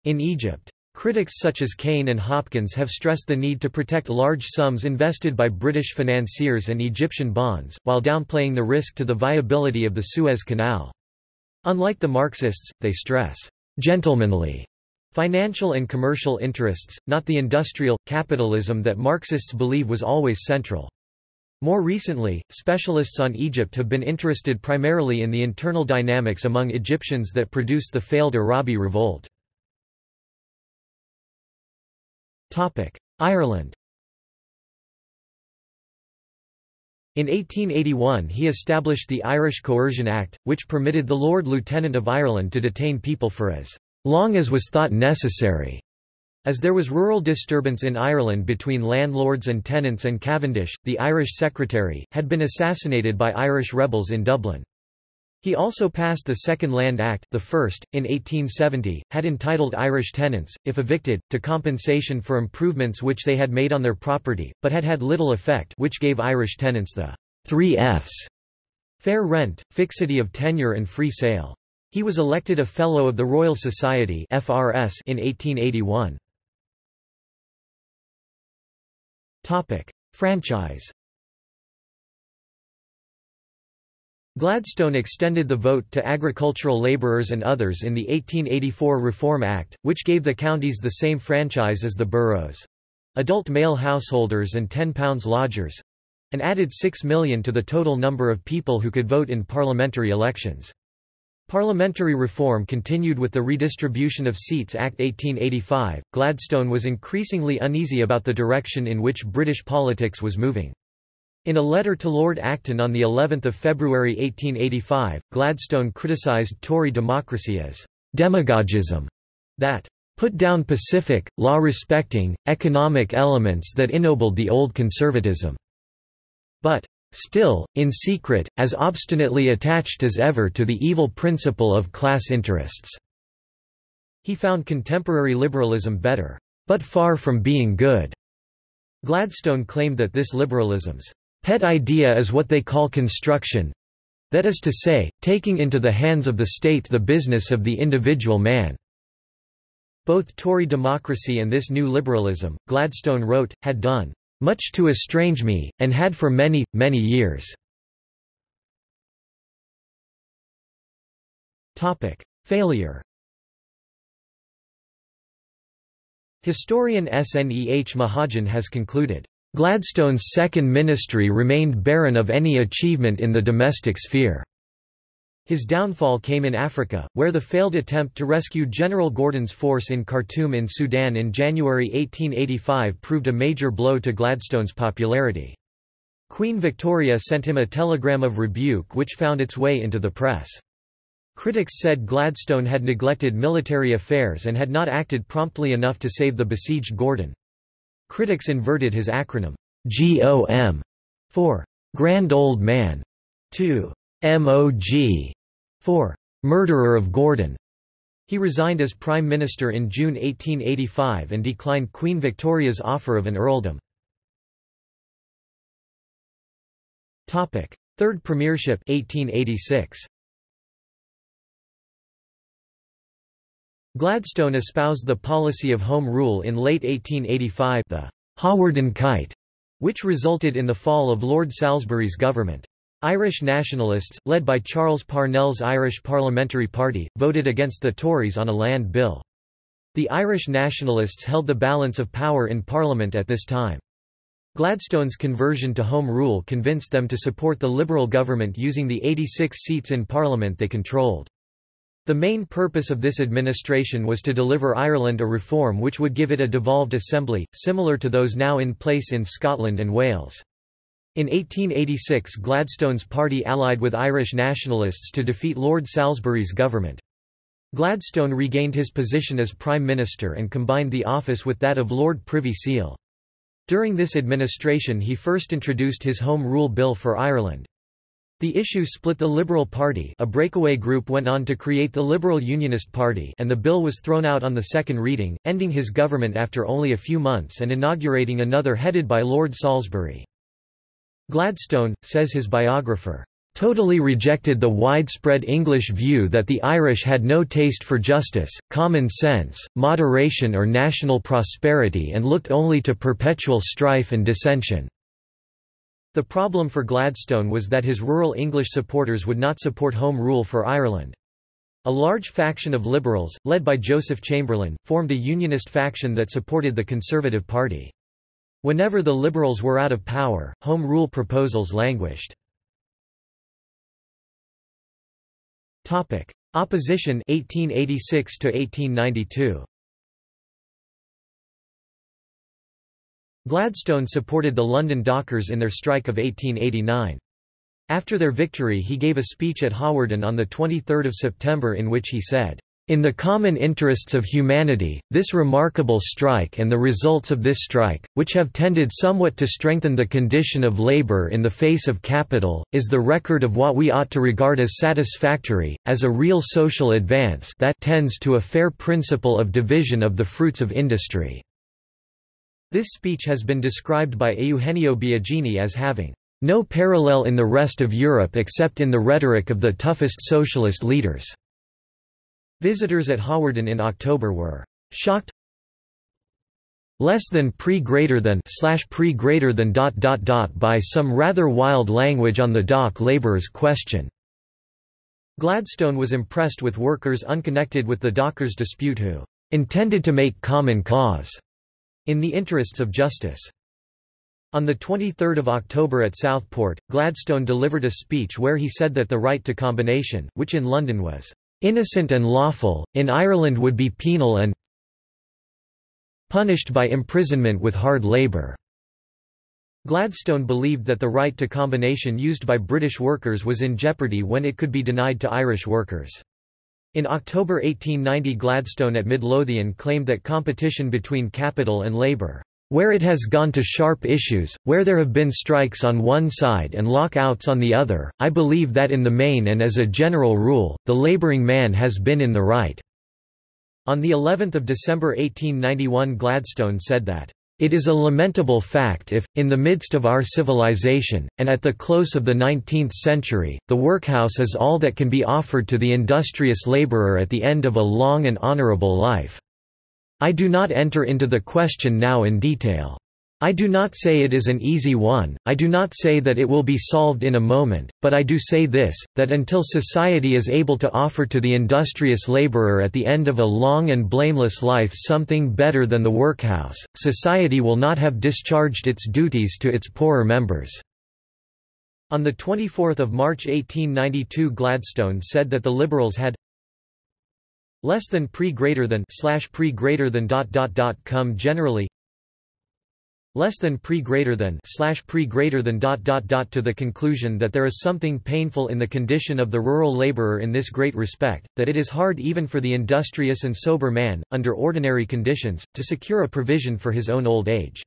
in Egypt. Critics such as Kane and Hopkins have stressed the need to protect large sums invested by British financiers and Egyptian bonds, while downplaying the risk to the viability of the Suez Canal. Unlike the Marxists, they stress gentlemanly financial and commercial interests, not the industrial, capitalism that Marxists believe was always central. More recently, specialists on Egypt have been interested primarily in the internal dynamics among Egyptians that produced the failed Arabi Revolt. Ireland. In 1881 he established the Irish Coercion Act, which permitted the Lord Lieutenant of Ireland to detain people for as long as was thought necessary, as there was rural disturbance in Ireland between landlords and tenants, and Cavendish, the Irish Secretary, had been assassinated by Irish rebels in Dublin. He also passed the Second Land Act, the first, in 1870, had entitled Irish tenants, if evicted, to compensation for improvements which they had made on their property, but had had little effect, which gave Irish tenants the 3 Fs: fair rent, fixity of tenure and free sale. He was elected a Fellow of the Royal Society (FRS) in 1881. Topic: Franchise. Gladstone extended the vote to agricultural labourers and others in the 1884 Reform Act, which gave the counties the same franchise as the boroughs—adult male householders and £10 lodgers—and added 6 million to the total number of people who could vote in parliamentary elections. Parliamentary reform continued with the Redistribution of Seats Act 1885. Gladstone was increasingly uneasy about the direction in which British politics was moving. In a letter to Lord Acton on the 11th of February 1885, Gladstone criticised Tory democracy as demagogism that put down pacific, law-respecting, economic elements that ennobled the old conservatism, but still, in secret, as obstinately attached as ever to the evil principle of class interests. He found contemporary liberalism better, but far from being good. Gladstone claimed that this liberalism's pet idea is what they call construction, that is to say, taking into the hands of the state the business of the individual man. Both Tory democracy and this new liberalism, Gladstone wrote, had done much to estrange me, and had for many, many years. Failure. Historian Sneh Mahajan has concluded, Gladstone's second ministry remained barren of any achievement in the domestic sphere. His downfall came in Africa, where the failed attempt to rescue General Gordon's force in Khartoum in Sudan in January 1885 proved a major blow to Gladstone's popularity. Queen Victoria sent him a telegram of rebuke which found its way into the press. Critics said Gladstone had neglected military affairs and had not acted promptly enough to save the besieged Gordon. Critics inverted his acronym, GOM, for Grand Old Man, to MOG, for Murderer of Gordon. He resigned as Prime Minister in June 1885 and declined Queen Victoria's offer of an earldom. Topic: Third Premiership 1886. Gladstone espoused the policy of Home Rule in late 1885, the Howard and Kite, which resulted in the fall of Lord Salisbury's government. Irish nationalists, led by Charles Parnell's Irish Parliamentary Party, voted against the Tories on a land bill. The Irish nationalists held the balance of power in Parliament at this time. Gladstone's conversion to Home Rule convinced them to support the Liberal government using the 86 seats in Parliament they controlled. The main purpose of this administration was to deliver Ireland a reform which would give it a devolved assembly, similar to those now in place in Scotland and Wales. In 1886 Gladstone's party allied with Irish nationalists to defeat Lord Salisbury's government. Gladstone regained his position as Prime Minister and combined the office with that of Lord Privy Seal. During this administration he first introduced his Home Rule Bill for Ireland. The issue split the Liberal Party. A breakaway group went on to create the Liberal Unionist Party, and the bill was thrown out on the second reading, ending his government after only a few months and inaugurating another headed by Lord Salisbury. Gladstone, says his biographer, "totally rejected the widespread English view that the Irish had no taste for justice, common sense, moderation or national prosperity and looked only to perpetual strife and dissension." The problem for Gladstone was that his rural English supporters would not support Home Rule for Ireland. A large faction of liberals, led by Joseph Chamberlain, formed a unionist faction that supported the Conservative Party. Whenever the liberals were out of power, Home Rule proposals languished. Topic: Opposition 1886 to 1892. Gladstone supported the London dockers in their strike of 1889. After their victory he gave a speech at Hawarden on 23 September in which he said, "In the common interests of humanity, this remarkable strike and the results of this strike, which have tended somewhat to strengthen the condition of labour in the face of capital, is the record of what we ought to regard as satisfactory, as a real social advance that tends to a fair principle of division of the fruits of industry." This speech has been described by Eugenio Biagini as having no parallel in the rest of Europe except in the rhetoric of the toughest socialist leaders. Visitors at Hawarden in October were shocked less than pre greater than ... by some rather wild language on the dock labourers' question. Gladstone was impressed with workers unconnected with the dockers' dispute who intended to make common cause in the interests of justice. On 23 October at Southport, Gladstone delivered a speech where he said that the right to combination, which in London was innocent and lawful, in Ireland would be penal and punished by imprisonment with hard labour. Gladstone believed that the right to combination used by British workers was in jeopardy when it could be denied to Irish workers. In October 1890, Gladstone at Midlothian claimed that competition between capital and labour, where it has gone to sharp issues, where there have been strikes on one side and lockouts on the other, I believe that in the main and as a general rule, the labouring man has been in the right. On the 11th of December 1891, Gladstone said that it is a lamentable fact if, in the midst of our civilization, and at the close of the 19th century, the workhouse is all that can be offered to the industrious labourer at the end of a long and honourable life. I do not enter into the question now in detail. I do not say it is an easy one, I do not say that it will be solved in a moment, but I do say this, that until society is able to offer to the industrious laborer at the end of a long and blameless life something better than the workhouse, society will not have discharged its duties to its poorer members. On 24 March 1892, Gladstone said that the Liberals had less than pre greater than come generally less than pre greater than ... to the conclusion that there is something painful in the condition of the rural labourer in this great respect, that it is hard even for the industrious and sober man, under ordinary conditions, to secure a provision for his own old age.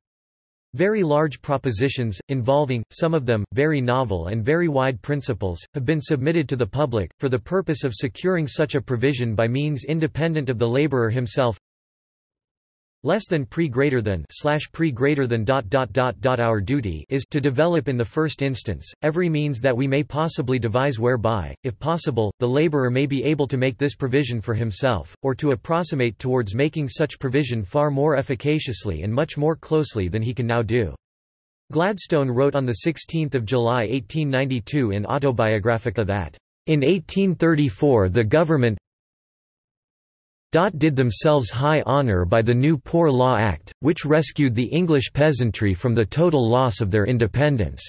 Very large propositions, involving, some of them, very novel and very wide principles, have been submitted to the public, for the purpose of securing such a provision by means independent of the labourer himself. Less than pre greater than ... our duty is to develop in the first instance every means that we may possibly devise whereby, if possible, the laborer may be able to make this provision for himself, or to approximate towards making such provision far more efficaciously and much more closely than he can now do. Gladstone wrote on 16 July 1892 in Autobiographica that, in 1834 the government did themselves high honour by the new Poor Law Act, which rescued the English peasantry from the total loss of their independence.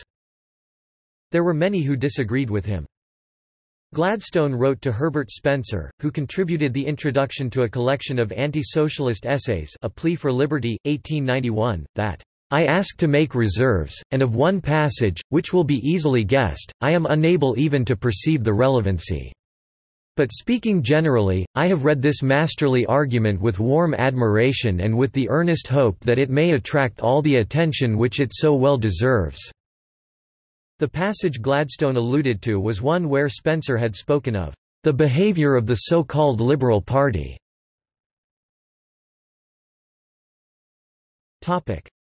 There were many who disagreed with him. Gladstone wrote to Herbert Spencer, who contributed the introduction to a collection of anti-socialist essays, A Plea for Liberty, 1891, that I ask to make reserves, and of one passage, which will be easily guessed, I am unable even to perceive the relevancy. But speaking generally, I have read this masterly argument with warm admiration and with the earnest hope that it may attract all the attention which it so well deserves." The passage Gladstone alluded to was one where Spencer had spoken of "the behaviour of the so-called Liberal Party."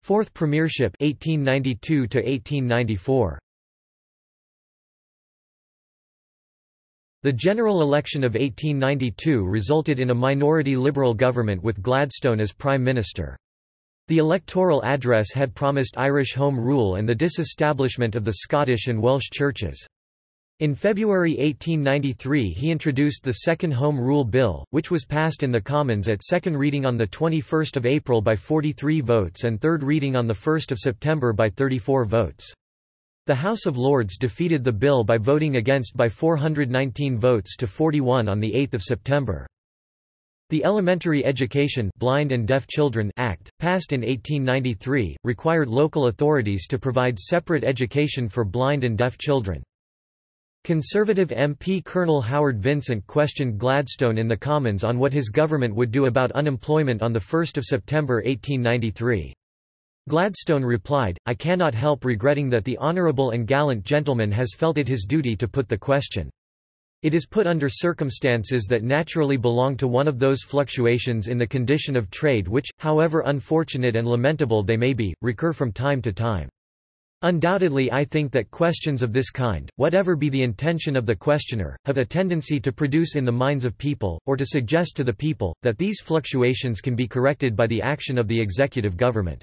Fourth Premiership 1892–1894. The general election of 1892 resulted in a minority Liberal government with Gladstone as Prime Minister. The electoral address had promised Irish Home Rule and the disestablishment of the Scottish and Welsh churches. In February 1893 he introduced the Second Home Rule Bill, which was passed in the Commons at second reading on 21 April by 43 votes and third reading on 1 September by 34 votes. The House of Lords defeated the bill by voting against by 419 votes to 41 on 8 September. The Elementary Education Blind and Deaf Children Act, passed in 1893, required local authorities to provide separate education for blind and deaf children. Conservative MP Colonel Howard Vincent questioned Gladstone in the Commons on what his government would do about unemployment on 1 September 1893. Gladstone replied, I cannot help regretting that the honourable and gallant gentleman has felt it his duty to put the question. It is put under circumstances that naturally belong to one of those fluctuations in the condition of trade which, however unfortunate and lamentable they may be, recur from time to time. Undoubtedly, I think that questions of this kind, whatever be the intention of the questioner, have a tendency to produce in the minds of people, or to suggest to the people, that these fluctuations can be corrected by the action of the executive government.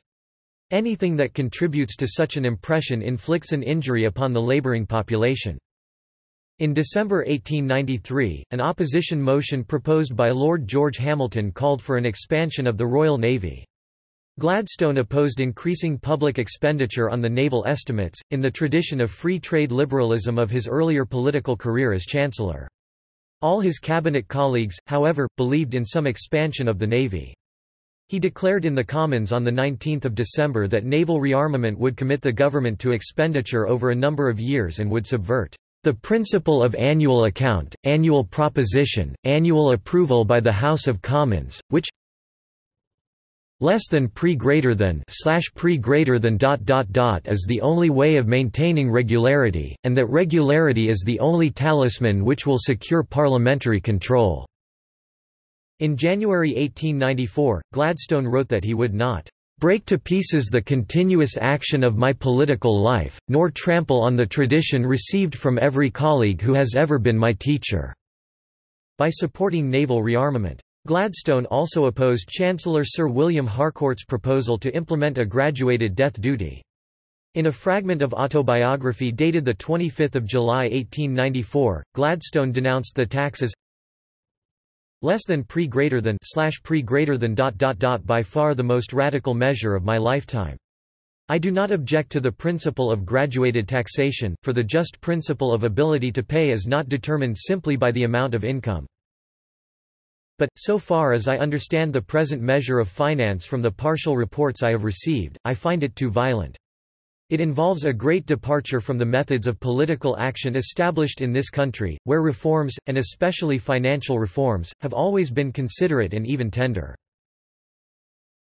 Anything that contributes to such an impression inflicts an injury upon the laboring population. In December 1893, an opposition motion proposed by Lord George Hamilton called for an expansion of the Royal Navy. Gladstone opposed increasing public expenditure on the naval estimates, in the tradition of free trade liberalism of his earlier political career as Chancellor. All his cabinet colleagues, however, believed in some expansion of the Navy. He declared in the Commons on 19 December that naval rearmament would commit the government to expenditure over a number of years and would subvert the principle of annual account, annual proposition, annual approval by the House of Commons, which less than pre greater than is the only way of maintaining regularity, and that regularity is the only talisman which will secure parliamentary control." In January 1894, Gladstone wrote that he would not "break to pieces the continuous action of my political life, nor trample on the tradition received from every colleague who has ever been my teacher," by supporting naval rearmament. Gladstone also opposed Chancellor Sir William Harcourt's proposal to implement a graduated death duty. In a fragment of autobiography dated 25 July 1894, Gladstone denounced the tax as less than pre greater than by far the most radical measure of my lifetime. I do not object to the principle of graduated taxation, for the just principle of ability to pay is not determined simply by the amount of income. But, so far as I understand the present measure of finance from the partial reports I have received, I find it too violent. It involves a great departure from the methods of political action established in this country, where reforms, and especially financial reforms, have always been considerate and even tender.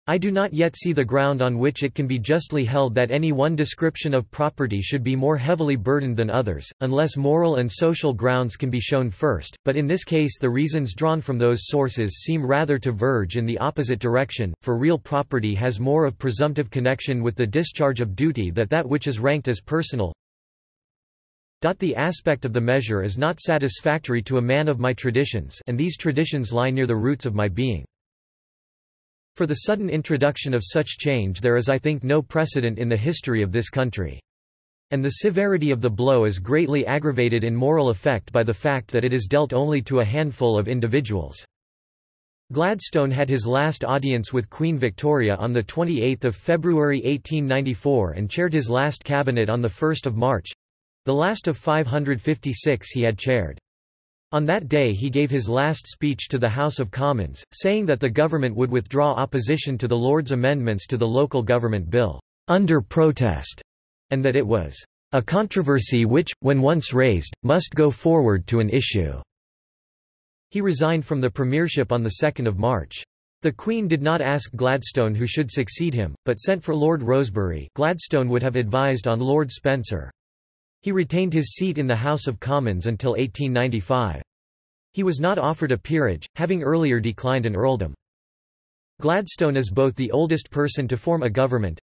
I do not yet see the ground on which it can be justly held that any one description of property should be more heavily burdened than others, unless moral and social grounds can be shown first, but in this case the reasons drawn from those sources seem rather to verge in the opposite direction, for real property has more of presumptive connection with the discharge of duty than that which is ranked as personal. The aspect of the measure is not satisfactory to a man of my traditions, and these traditions lie near the roots of my being. For the sudden introduction of such change there is, I think, no precedent in the history of this country. And the severity of the blow is greatly aggravated in moral effect by the fact that it is dealt only to a handful of individuals. Gladstone had his last audience with Queen Victoria on 28 February 1894 and chaired his last cabinet on 1 March, the last of 556 he had chaired. On that day he gave his last speech to the House of Commons, saying that the government would withdraw opposition to the Lords' amendments to the Local Government Bill, under protest, and that it was a controversy which, when once raised, must go forward to an issue. He resigned from the premiership on 2 March. The Queen did not ask Gladstone who should succeed him, but sent for Lord Rosebery. Gladstone would have advised on Lord Spencer. He retained his seat in the House of Commons until 1895. He was not offered a peerage, having earlier declined an earldom. Gladstone is both the oldest person to form a government,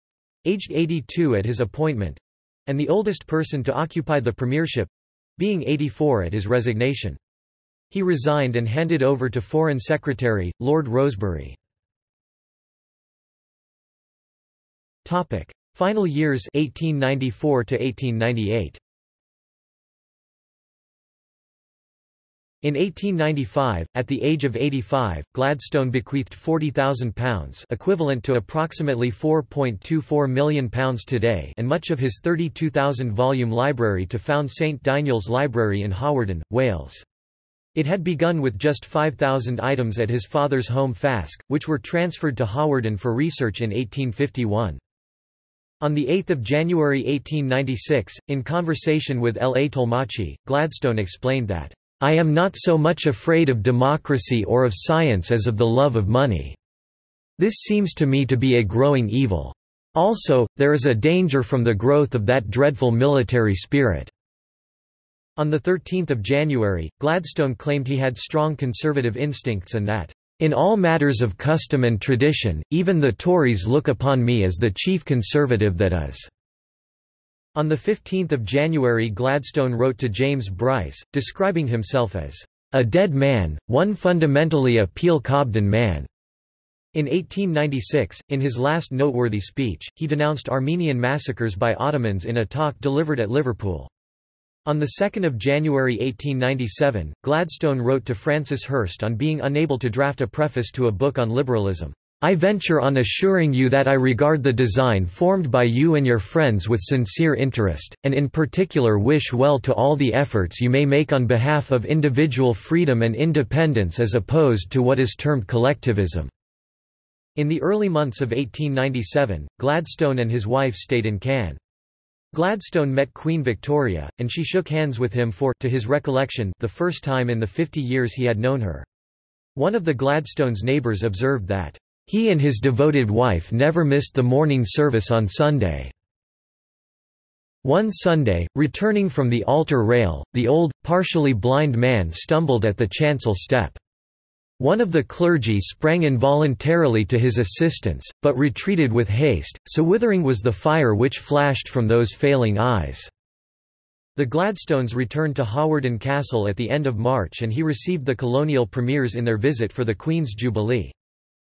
aged 82 at his appointment, and the oldest person to occupy the premiership, being 84 at his resignation. He resigned and handed over to Foreign Secretary, Lord Rosebery. Final years 1894 to 1898. In 1895, at the age of 85, Gladstone bequeathed £40,000, equivalent to approximately £4.24 million today, and much of his 32,000-volume library to found St Daniel's Library in Hawarden, Wales. It had begun with just 5,000 items at his father's home Fask, which were transferred to Hawarden for research in 1851. On 8 January 1896, in conversation with L. A. Tolmachi, Gladstone explained that, "I am not so much afraid of democracy or of science as of the love of money. This seems to me to be a growing evil. Also, there is a danger from the growth of that dreadful military spirit." On 13 January, Gladstone claimed he had strong conservative instincts and that, "In all matters of custom and tradition, even the Tories look upon me as the chief conservative that is." On 15 January Gladstone wrote to James Bryce, describing himself as a dead man, one fundamentally a Peel Cobden man. In 1896, in his last noteworthy speech, he denounced Armenian massacres by Ottomans in a talk delivered at Liverpool. On 2 January 1897, Gladstone wrote to Francis Hurst on being unable to draft a preface to a book on liberalism. I venture on assuring you that I regard the design formed by you and your friends with sincere interest, and in particular wish well to all the efforts you may make on behalf of individual freedom and independence as opposed to what is termed collectivism. In the early months of 1897, Gladstone and his wife stayed in Cannes. Gladstone met Queen Victoria, and she shook hands with him for, to his recollection, the first time in the 50 years he had known her. One of the Gladstone's neighbours observed that he and his devoted wife never missed the morning service on Sunday. One Sunday, returning from the altar rail, the old, partially blind man stumbled at the chancel step. One of the clergy sprang involuntarily to his assistance, but retreated with haste, so withering was the fire which flashed from those failing eyes. The Gladstones returned to Hawarden Castle at the end of March and he received the colonial premiers in their visit for the Queen's Jubilee.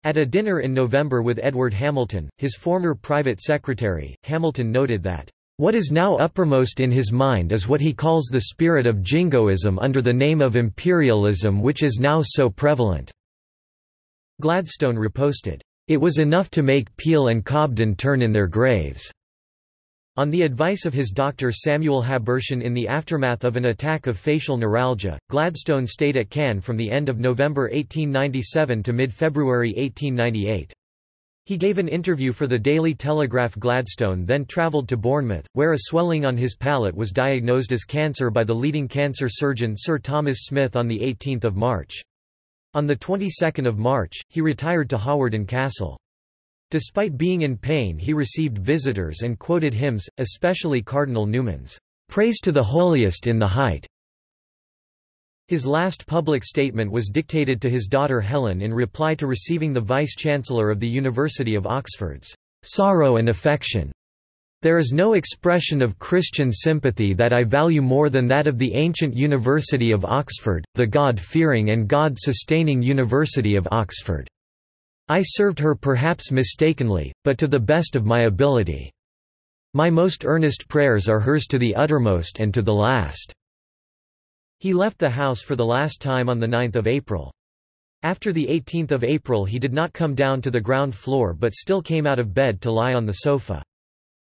At a dinner in November with Edward Hamilton, his former private secretary, Hamilton noted that, "What is now uppermost in his mind is what he calls the spirit of jingoism under the name of imperialism which is now so prevalent." Gladstone riposted, "It was enough to make Peel and Cobden turn in their graves." On the advice of his doctor Samuel Habershon in the aftermath of an attack of facial neuralgia, Gladstone stayed at Cannes from the end of November 1897 to mid-February 1898. He gave an interview for the Daily Telegraph. Gladstone then travelled to Bournemouth, where a swelling on his palate was diagnosed as cancer by the leading cancer surgeon Sir Thomas Smith on 18 March. On the 22nd of March, he retired to Hawarden Castle. Despite being in pain he received visitors and quoted hymns, especially Cardinal Newman's, "Praise to the Holiest in the Height." His last public statement was dictated to his daughter Helen in reply to receiving the Vice-Chancellor of the University of Oxford's, "Sorrow and Affection. There is no expression of Christian sympathy that I value more than that of the ancient University of Oxford, the God-fearing and God-sustaining University of Oxford. I served her perhaps mistakenly, but to the best of my ability. My most earnest prayers are hers to the uttermost and to the last." He left the house for the last time on 9 April. After 18 April he did not come down to the ground floor but still came out of bed to lie on the sofa.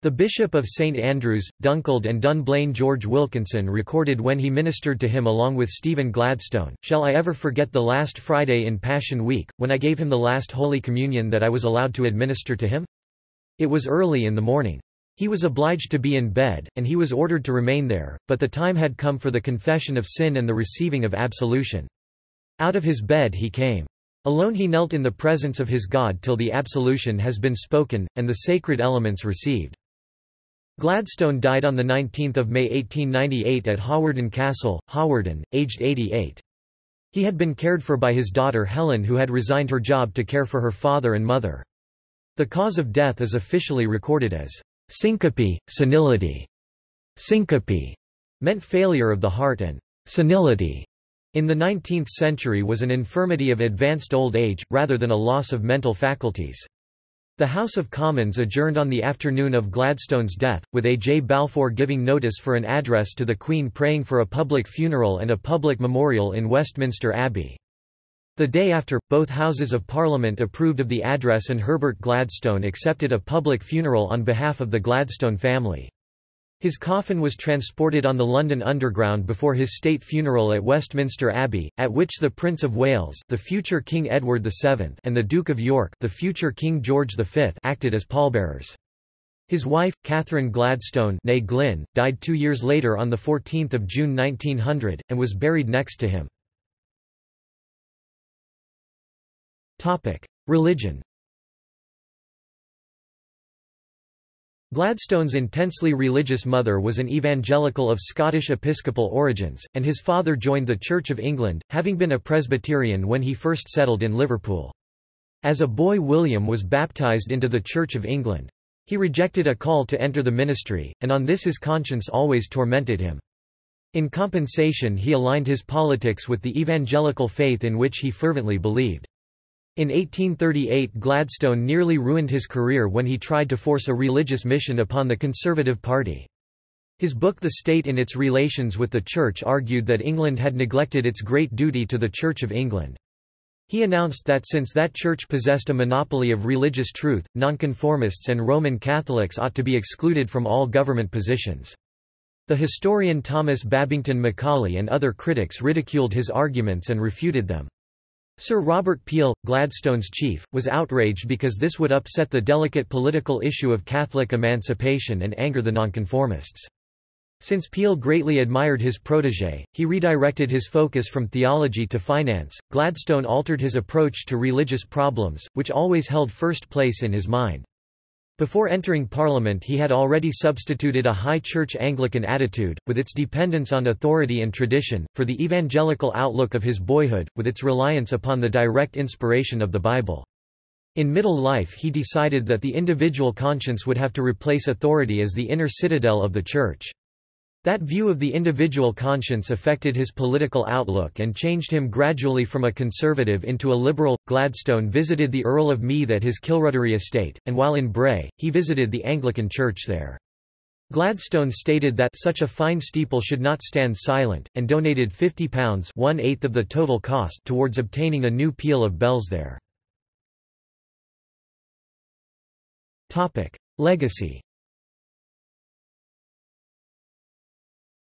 The Bishop of St Andrews, Dunkeld and Dunblane George Wilkinson recorded when he ministered to him along with Stephen Gladstone, "Shall I ever forget the last Friday in Passion Week, when I gave him the last Holy Communion that I was allowed to administer to him? It was early in the morning. He was obliged to be in bed, and he was ordered to remain there, but the time had come for the confession of sin and the receiving of absolution. Out of his bed he came. Alone he knelt in the presence of his God till the absolution has been spoken, and the sacred elements received." Gladstone died on 19 May 1898 at Hawarden Castle, Hawarden, aged 88. He had been cared for by his daughter Helen, who had resigned her job to care for her father and mother. The cause of death is officially recorded as syncope, senility. Syncope meant failure of the heart, and senility in the 19th century was an infirmity of advanced old age, rather than a loss of mental faculties. The House of Commons adjourned on the afternoon of Gladstone's death, with A. J. Balfour giving notice for an address to the Queen praying for a public funeral and a public memorial in Westminster Abbey. The day after, both Houses of Parliament approved of the address and Herbert Gladstone accepted a public funeral on behalf of the Gladstone family. His coffin was transported on the London Underground before his state funeral at Westminster Abbey, at which the Prince of Wales, the future King Edward VII, and the Duke of York, the future King George V, acted as pallbearers. His wife, Catherine Gladstone, née Glynne, died 2 years later on 14 June 1900, and was buried next to him. Religion. Gladstone's intensely religious mother was an evangelical of Scottish Episcopal origins, and his father joined the Church of England, having been a Presbyterian when he first settled in Liverpool. As a boy William was baptised into the Church of England. He rejected a call to enter the ministry, and on this his conscience always tormented him. In compensation he aligned his politics with the evangelical faith in which he fervently believed. In 1838 Gladstone nearly ruined his career when he tried to force a religious mission upon the Conservative Party. His book The State in Its Relations with the Church argued that England had neglected its great duty to the Church of England. He announced that since that church possessed a monopoly of religious truth, nonconformists and Roman Catholics ought to be excluded from all government positions. The historian Thomas Babington Macaulay and other critics ridiculed his arguments and refuted them. Sir Robert Peel, Gladstone's chief, was outraged because this would upset the delicate political issue of Catholic emancipation and anger the nonconformists. Since Peel greatly admired his protégé, he redirected his focus from theology to finance. Gladstone altered his approach to religious problems, which always held first place in his mind. Before entering Parliament he had already substituted a high church Anglican attitude, with its dependence on authority and tradition, for the evangelical outlook of his boyhood, with its reliance upon the direct inspiration of the Bible. In middle life he decided that the individual conscience would have to replace authority as the inner citadel of the Church. That view of the individual conscience affected his political outlook and changed him gradually from a conservative into a liberal. Gladstone visited the Earl of Meath at his Kilruddery estate, and while in Bray, he visited the Anglican church there. Gladstone stated that such a fine steeple should not stand silent, and donated £50, 1/8 of the total cost, towards obtaining a new peal of bells there. Topic: Legacy.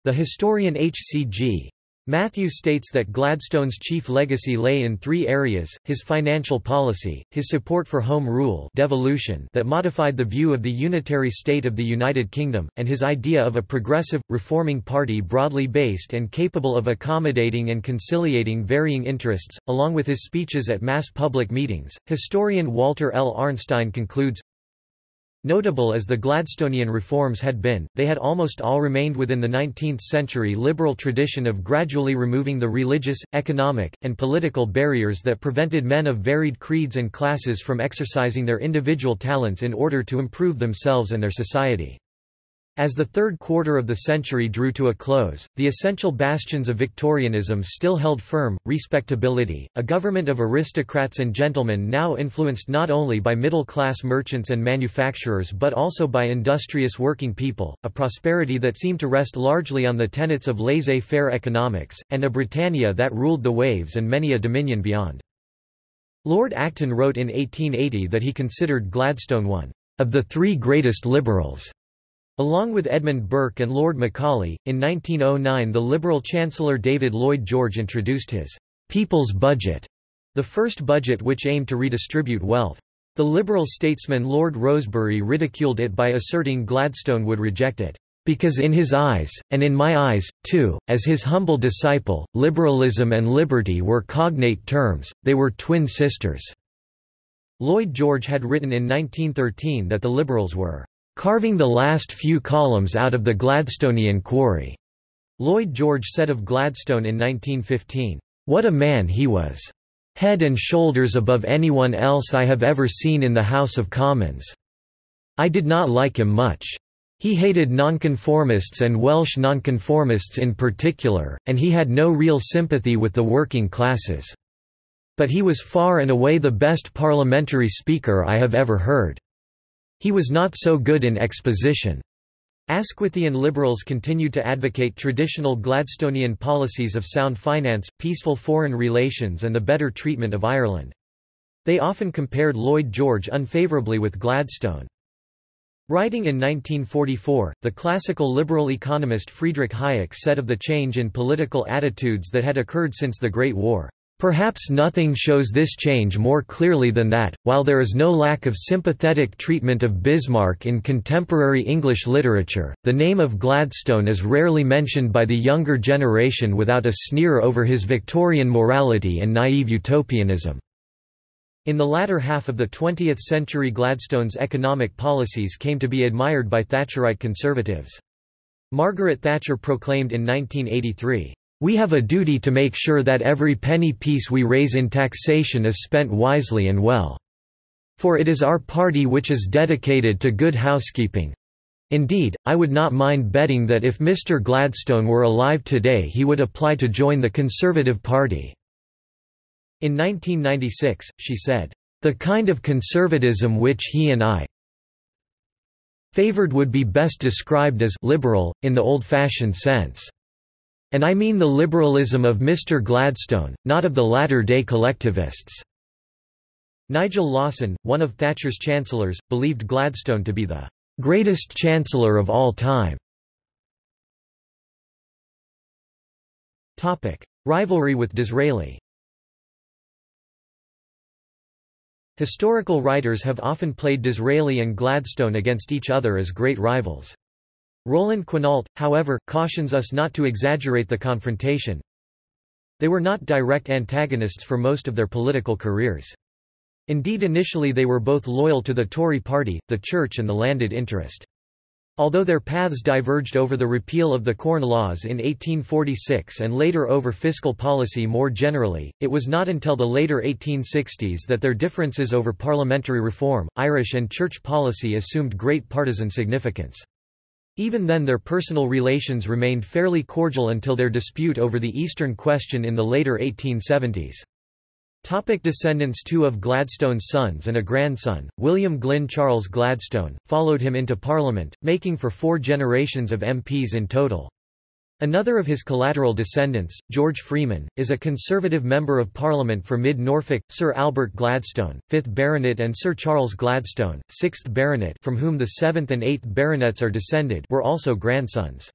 The historian H.C.G. Matthew states that Gladstone's chief legacy lay in three areas: his financial policy, his support for Home Rule devolution that modified the view of the unitary state of the United Kingdom, and his idea of a progressive, reforming party broadly based and capable of accommodating and conciliating varying interests. Along with his speeches at mass public meetings, historian Walter L. Arnstein concludes, "Notable as the Gladstonian reforms had been, they had almost all remained within the 19th-century liberal tradition of gradually removing the religious, economic, and political barriers that prevented men of varied creeds and classes from exercising their individual talents in order to improve themselves and their society." As the third quarter of the century drew to a close, the essential bastions of Victorianism still held firm: respectability, a government of aristocrats and gentlemen now influenced not only by middle-class merchants and manufacturers but also by industrious working people, a prosperity that seemed to rest largely on the tenets of laissez-faire economics, and a Britannia that ruled the waves and many a dominion beyond. Lord Acton wrote in 1880 that he considered Gladstone one of the three greatest liberals, along with Edmund Burke and Lord Macaulay. In 1909 the Liberal Chancellor David Lloyd George introduced his People's Budget, the first budget which aimed to redistribute wealth. The Liberal statesman Lord Rosebery ridiculed it by asserting Gladstone would reject it, "because in his eyes, and in my eyes, too, as his humble disciple, liberalism and liberty were cognate terms, they were twin sisters." Lloyd George had written in 1913 that the Liberals were "carving the last few columns out of the Gladstonian quarry." Lloyd George said of Gladstone in 1915, "What a man he was! Head and shoulders above anyone else I have ever seen in the House of Commons. I did not like him much. He hated nonconformists and Welsh nonconformists in particular, and he had no real sympathy with the working classes. But he was far and away the best parliamentary speaker I have ever heard. He was not so good in exposition." Asquithian liberals continued to advocate traditional Gladstonian policies of sound finance, peaceful foreign relations and the better treatment of Ireland. They often compared Lloyd George unfavourably with Gladstone. Writing in 1944, the classical liberal economist Friedrich Hayek said of the change in political attitudes that had occurred since the Great War, "Perhaps nothing shows this change more clearly than that, while there is no lack of sympathetic treatment of Bismarck in contemporary English literature, the name of Gladstone is rarely mentioned by the younger generation without a sneer over his Victorian morality and naive utopianism." In the latter half of the 20th century Gladstone's economic policies came to be admired by Thatcherite conservatives. Margaret Thatcher proclaimed in 1983, "We have a duty to make sure that every penny piece we raise in taxation is spent wisely and well." For it is our party which is dedicated to good housekeeping. Indeed, I would not mind betting that if Mr. Gladstone were alive today he would apply to join the Conservative Party." In 1996, she said, "The kind of conservatism which he and I favored would be best described as liberal, in the old-fashioned sense. And I mean the liberalism of Mr. Gladstone, not of the latter-day collectivists." Nigel Lawson, one of Thatcher's chancellors, believed Gladstone to be the greatest chancellor of all time. Rivalry with Disraeli. Historical writers have often played Disraeli and Gladstone against each other as great rivals. Roland Quinault, however, cautions us not to exaggerate the confrontation. They were not direct antagonists for most of their political careers. Indeed, initially they were both loyal to the Tory party, the church and the landed interest. Although their paths diverged over the repeal of the Corn Laws in 1846 and later over fiscal policy more generally, it was not until the later 1860s that their differences over parliamentary reform, Irish and church policy assumed great partisan significance. Even then their personal relations remained fairly cordial until their dispute over the Eastern Question in the later 1870s. Topic descendants. Two of Gladstone's sons and a grandson, William Glynne Charles Gladstone, followed him into Parliament, making for 4 generations of MPs in total. Another of his collateral descendants, George Freeman, is a Conservative Member of Parliament for Mid-Norfolk. Sir Albert Gladstone, 5th Baronet, and Sir Charles Gladstone, 6th Baronet, from whom the 7th and 8th Baronets are descended, were also grandsons.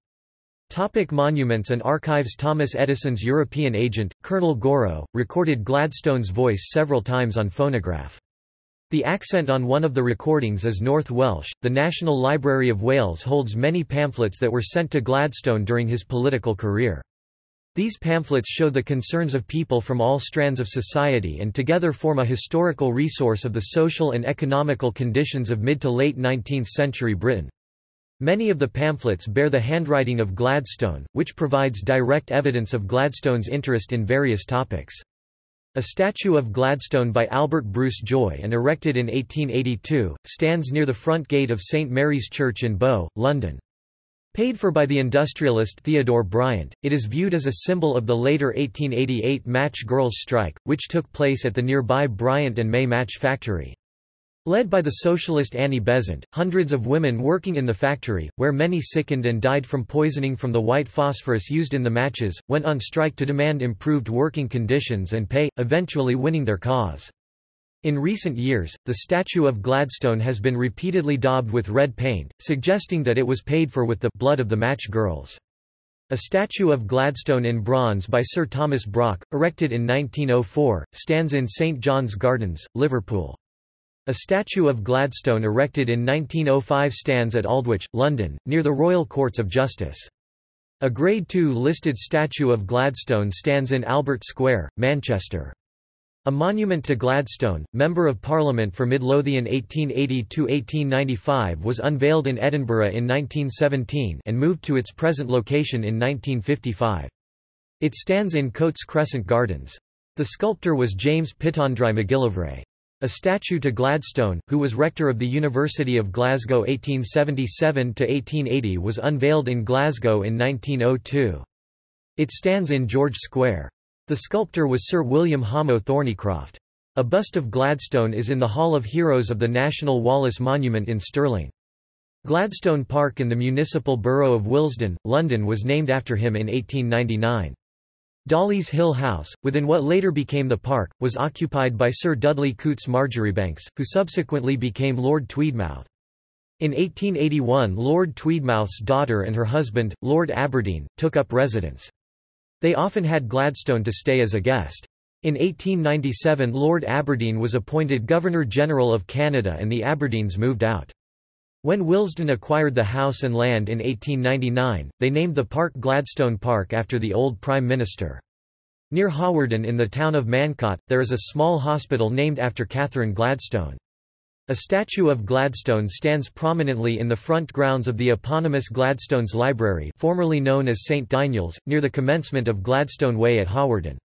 Topic monuments and archives. Thomas Edison's European agent, Colonel Gorrow, recorded Gladstone's voice several times on phonograph. The accent on one of the recordings is North Welsh. The National Library of Wales holds many pamphlets that were sent to Gladstone during his political career. These pamphlets show the concerns of people from all strands of society and together form a historical resource of the social and economical conditions of mid to late 19th century Britain. Many of the pamphlets bear the handwriting of Gladstone, which provides direct evidence of Gladstone's interest in various topics. A statue of Gladstone by Albert Bruce Joy and erected in 1882, stands near the front gate of St. Mary's Church in Bow, London. Paid for by the industrialist Theodore Bryant, it is viewed as a symbol of the later 1888 match girls' strike, which took place at the nearby Bryant and May match factory. Led by the socialist Annie Besant, hundreds of women working in the factory, where many sickened and died from poisoning from the white phosphorus used in the matches, went on strike to demand improved working conditions and pay, eventually winning their cause. In recent years, the statue of Gladstone has been repeatedly daubed with red paint, suggesting that it was paid for with the blood of the match girls. A statue of Gladstone in bronze by Sir Thomas Brock, erected in 1904, stands in St. John's Gardens, Liverpool. A statue of Gladstone erected in 1905 stands at Aldwych, London, near the Royal Courts of Justice. A Grade II listed statue of Gladstone stands in Albert Square, Manchester. A monument to Gladstone, Member of Parliament for Midlothian 1880–1895, was unveiled in Edinburgh in 1917 and moved to its present location in 1955. It stands in Coates Crescent Gardens. The sculptor was James Pitondry MacGillivray. A statue to Gladstone, who was rector of the University of Glasgow 1877–1880, was unveiled in Glasgow in 1902. It stands in George Square. The sculptor was Sir William Hamo Thornycroft. A bust of Gladstone is in the Hall of Heroes of the National Wallace Monument in Stirling. Gladstone Park in the municipal borough of Willesden, London, was named after him in 1899. Dolly's Hill House, within what later became the park, was occupied by Sir Dudley Coutts Marjoribanks, who subsequently became Lord Tweedmouth. In 1881 Lord Tweedmouth's daughter and her husband, Lord Aberdeen, took up residence. They often had Gladstone to stay as a guest. In 1897 Lord Aberdeen was appointed Governor-General of Canada and the Aberdeens moved out. When Willesden acquired the house and land in 1899, they named the park Gladstone Park after the old Prime Minister. Near Hawarden in the town of Mancott, there is a small hospital named after Catherine Gladstone. A statue of Gladstone stands prominently in the front grounds of the eponymous Gladstone's Library, formerly known as St. Diniol's, near the commencement of Gladstone Way at Hawarden.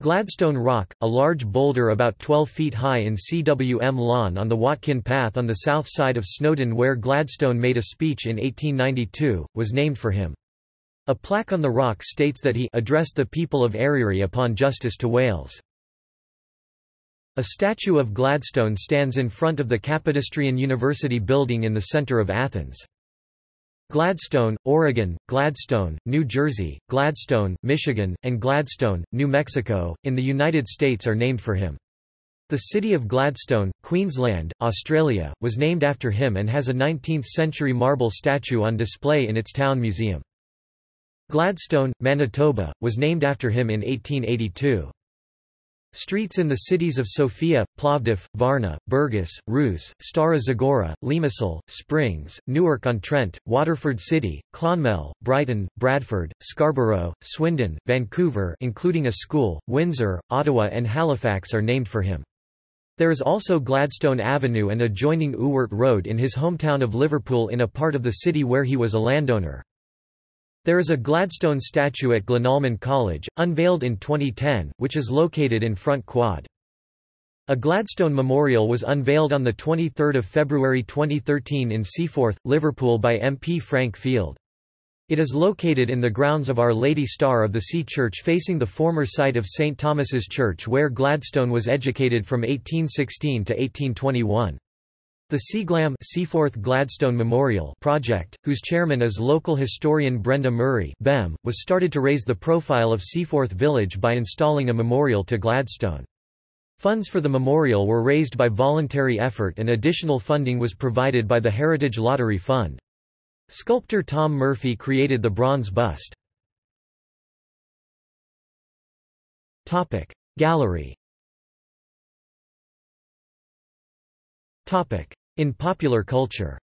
Gladstone Rock, a large boulder about 12 feet high in CWM Lawn on the Watkin Path on the south side of Snowdon where Gladstone made a speech in 1892, was named for him. A plaque on the rock states that he addressed the people of Ayrshire upon justice to Wales. A statue of Gladstone stands in front of the Kapodistrian University building in the center of Athens. Gladstone, Oregon, Gladstone, New Jersey, Gladstone, Michigan, and Gladstone, New Mexico, in the United States are named for him. The city of Gladstone, Queensland, Australia, was named after him and has a 19th-century marble statue on display in its town museum. Gladstone, Manitoba, was named after him in 1882. Streets in the cities of Sofia, Plovdiv, Varna, Burgas, Ruse, Stara Zagora, Limassol, Springs, Newark-on-Trent, Waterford City, Clonmel, Brighton, Bradford, Scarborough, Swindon, Vancouver including a school, Windsor, Ottawa and Halifax are named for him. There is also Gladstone Avenue and adjoining Ewart Road in his hometown of Liverpool in a part of the city where he was a landowner. There is a Gladstone statue at Glenalmond College, unveiled in 2010, which is located in Front Quad. A Gladstone memorial was unveiled on 23 February 2013 in Seaforth, Liverpool by MP Frank Field. It is located in the grounds of Our Lady Star of the Sea Church facing the former site of St Thomas's Church where Gladstone was educated from 1816 to 1821. The Seaglam Seaforth Gladstone Memorial Project, whose chairman is local historian Brenda Murray (BEM), was started to raise the profile of Seaforth Village by installing a memorial to Gladstone. Funds for the memorial were raised by voluntary effort and additional funding was provided by the Heritage Lottery Fund. Sculptor Tom Murphy created the bronze bust. Gallery. In popular culture.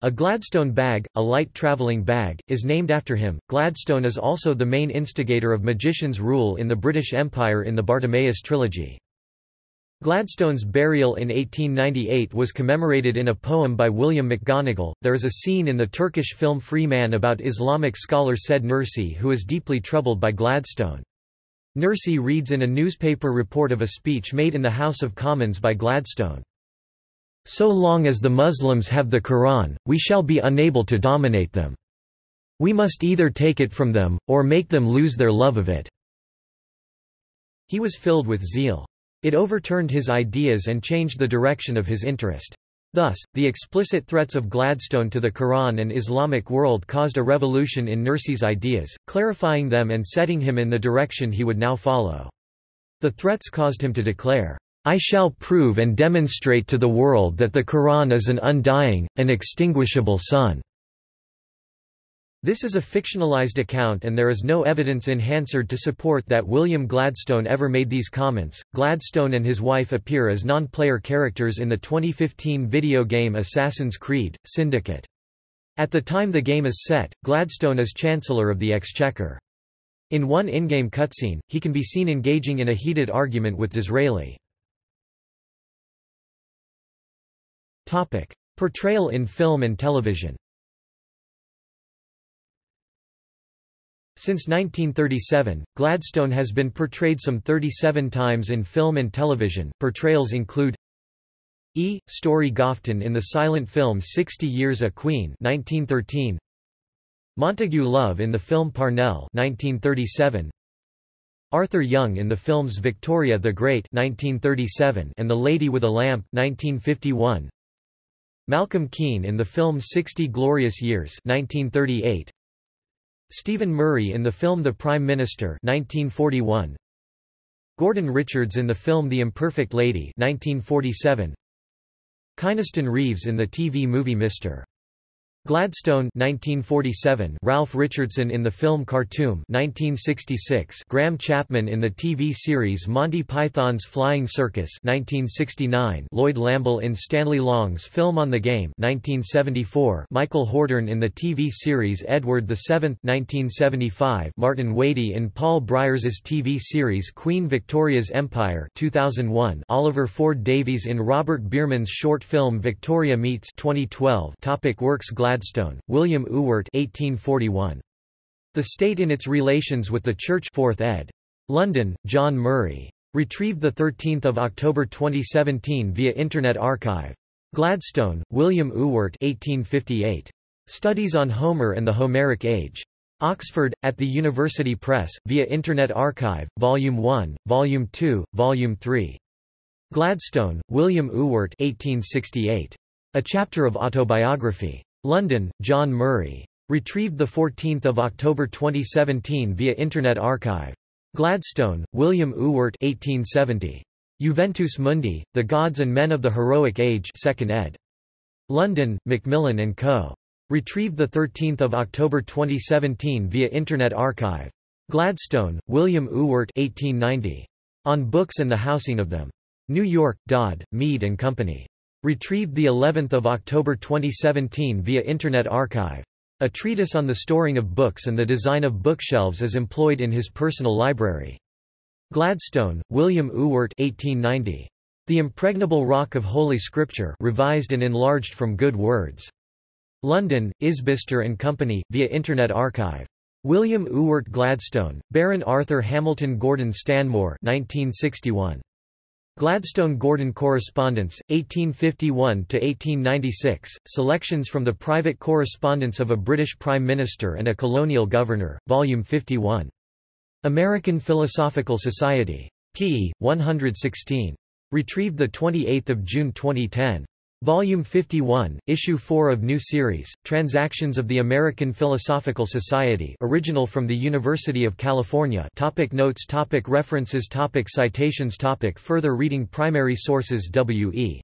A Gladstone bag, a light travelling bag, is named after him. Gladstone is also the main instigator of magician's rule in the British Empire in the Bartimaeus trilogy. Gladstone's burial in 1898 was commemorated in a poem by William McGonagall. There is a scene in the Turkish film Free Man about Islamic scholar Said Nursi who is deeply troubled by Gladstone. Nursi reads in a newspaper report of a speech made in the House of Commons by Gladstone. "So long as the Muslims have the Quran, we shall be unable to dominate them. We must either take it from them, or make them lose their love of it." He was filled with zeal. It overturned his ideas and changed the direction of his interest. Thus, the explicit threats of Gladstone to the Quran and Islamic world caused a revolution in Nursi's ideas, clarifying them and setting him in the direction he would now follow. The threats caused him to declare, "I shall prove and demonstrate to the world that the Quran is an undying, an inextinguishable sun." This is a fictionalized account and there is no evidence in Hansard to support that William Gladstone ever made these comments. Gladstone and his wife appear as non-player characters in the 2015 video game Assassin's Creed Syndicate. At the time the game is set, Gladstone is Chancellor of the Exchequer. In one in-game cutscene, he can be seen engaging in a heated argument with Disraeli. Topic: Portrayal in film and television. Since 1937, Gladstone has been portrayed some 37 times in film and television. Portrayals include E. Story Gofton in the silent film 60 Years a Queen 1913, Montague Love in the film Parnell 1937, Arthur Young in the films Victoria the Great 1937 and The Lady with a Lamp 1951, Malcolm Keane in the film 60 Glorious Years 1938, Stephen Murray in the film The Prime Minister 1941, Gordon Richards in the film The Imperfect Lady 1947, Kynaston Reeves in the TV movie Mr. Gladstone 1947, Ralph Richardson in the film Khartoum 1966, Graham Chapman in the TV series Monty Python's Flying Circus 1969, Lloyd Lamble in Stanley Long's film On the Game 1974, Michael Hordern in the TV series Edward VII 1975, Martin Wadey in Paul Bryers's TV series Queen Victoria's Empire 2001, Oliver Ford Davies in Robert Bierman's short film Victoria Meets 2012. Topic works. Gladstone, William Ewart 1841. The State in Its Relations with the Church, 4th ed. London, John Murray. Retrieved 13 October 2017 via Internet Archive. Gladstone, William Ewart 1858. Studies on Homer and the Homeric Age. Oxford, at the University Press, via Internet Archive, Volume 1, Volume 2, Volume 3. Gladstone, William Ewart 1868. A Chapter of Autobiography. London, John Murray. Retrieved 14 October 2017 via Internet Archive. Gladstone, William Ewart 1870. Juventus Mundi, The Gods and Men of the Heroic Age, 2nd ed. London, Macmillan & Co. Retrieved 13 October 2017 via Internet Archive. Gladstone, William Ewart 1890. On Books and the Housing of Them. New York, Dodd, Mead & Company. Retrieved of October 2017 via Internet Archive. A treatise on the storing of books and the design of bookshelves as employed in his personal library. Gladstone, William Ewart 1890. The Impregnable Rock of Holy Scripture, revised and enlarged from good words. London, Isbister & Company, via Internet Archive. William Ewart Gladstone, Baron Arthur Hamilton Gordon Stanmore 1961. Gladstone-Gordon Correspondence, 1851–1896, Selections from the Private Correspondence of a British Prime Minister and a Colonial Governor, Volume 51. American Philosophical Society. p. 116. Retrieved 28 June 2010. Volume 51, Issue 4 of new series, Transactions of the American Philosophical Society, original from the University of California. Topic notes. Topic references. Topic citations. Topic further reading. Primary sources. W.E.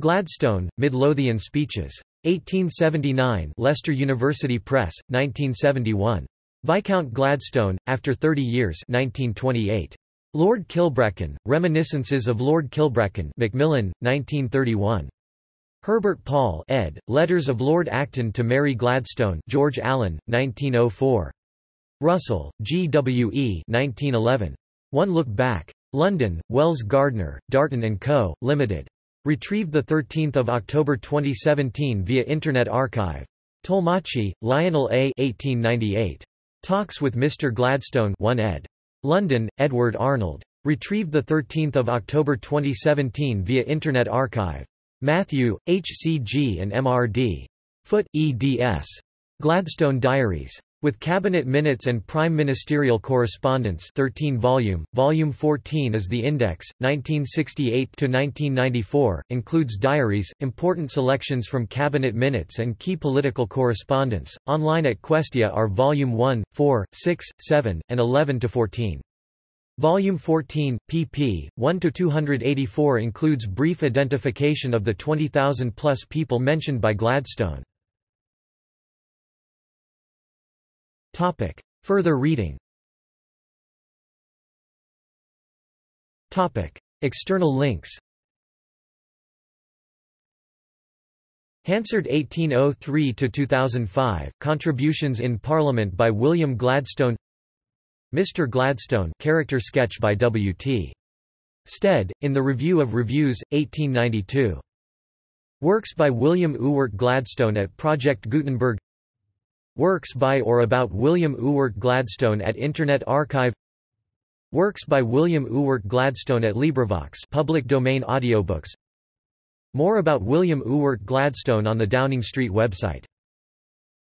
Gladstone, Midlothian Speeches. 1879, Leicester University Press, 1971. Viscount Gladstone, After 30 Years, 1928. Lord Kilbracken, Reminiscences of Lord Kilbracken, Macmillan, 1931. Herbert Paul, ed. Letters of Lord Acton to Mary Gladstone, George Allen, 1904. Russell, G. W. E. 1911. One Look Back. London, Wells Gardner, Darton & Co., Limited. Retrieved 13 October 2017 via Internet Archive. Tolmachi, Lionel A. 1898. Talks with Mr. Gladstone, 1 ed. London, Edward Arnold. Retrieved 13 October 2017 via Internet Archive. Matthew, H.C.G. and M.R.D. Foote, eds. Gladstone Diaries. With Cabinet Minutes and Prime Ministerial Correspondence, 13 volume, Volume 14 is the index, 1968–1994, includes diaries, important selections from Cabinet Minutes and key political correspondence. Online at Questia are Volume 1, 4, 6, 7, and 11–14. Volume 14, pp. 1–284 includes brief identification of the 20,000-plus people mentioned by Gladstone. Further reading. External links. Hansard 1803–2005, Contributions in Parliament by William Gladstone. Mr. Gladstone, character sketch by W.T. Stead, in the Review of Reviews, 1892. Works by William Ewart Gladstone at Project Gutenberg. Works by or about William Ewart Gladstone at Internet Archive. Works by William Ewart Gladstone at LibriVox, public domain audiobooks. More about William Ewart Gladstone on the Downing Street website.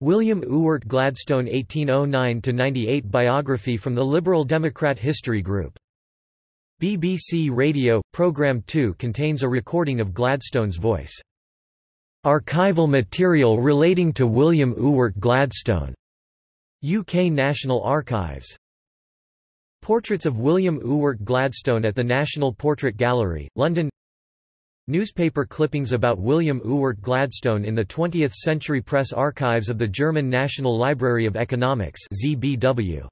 William Ewart Gladstone 1809–98 biography from the Liberal Democrat History Group. BBC Radio, Programme 2 contains a recording of Gladstone's voice. Archival material relating to William Ewart Gladstone. UK National Archives. Portraits of William Ewart Gladstone at the National Portrait Gallery, London. Newspaper clippings about William Ewart Gladstone in the 20th Century Press Archives of the German National Library of Economics (ZBW).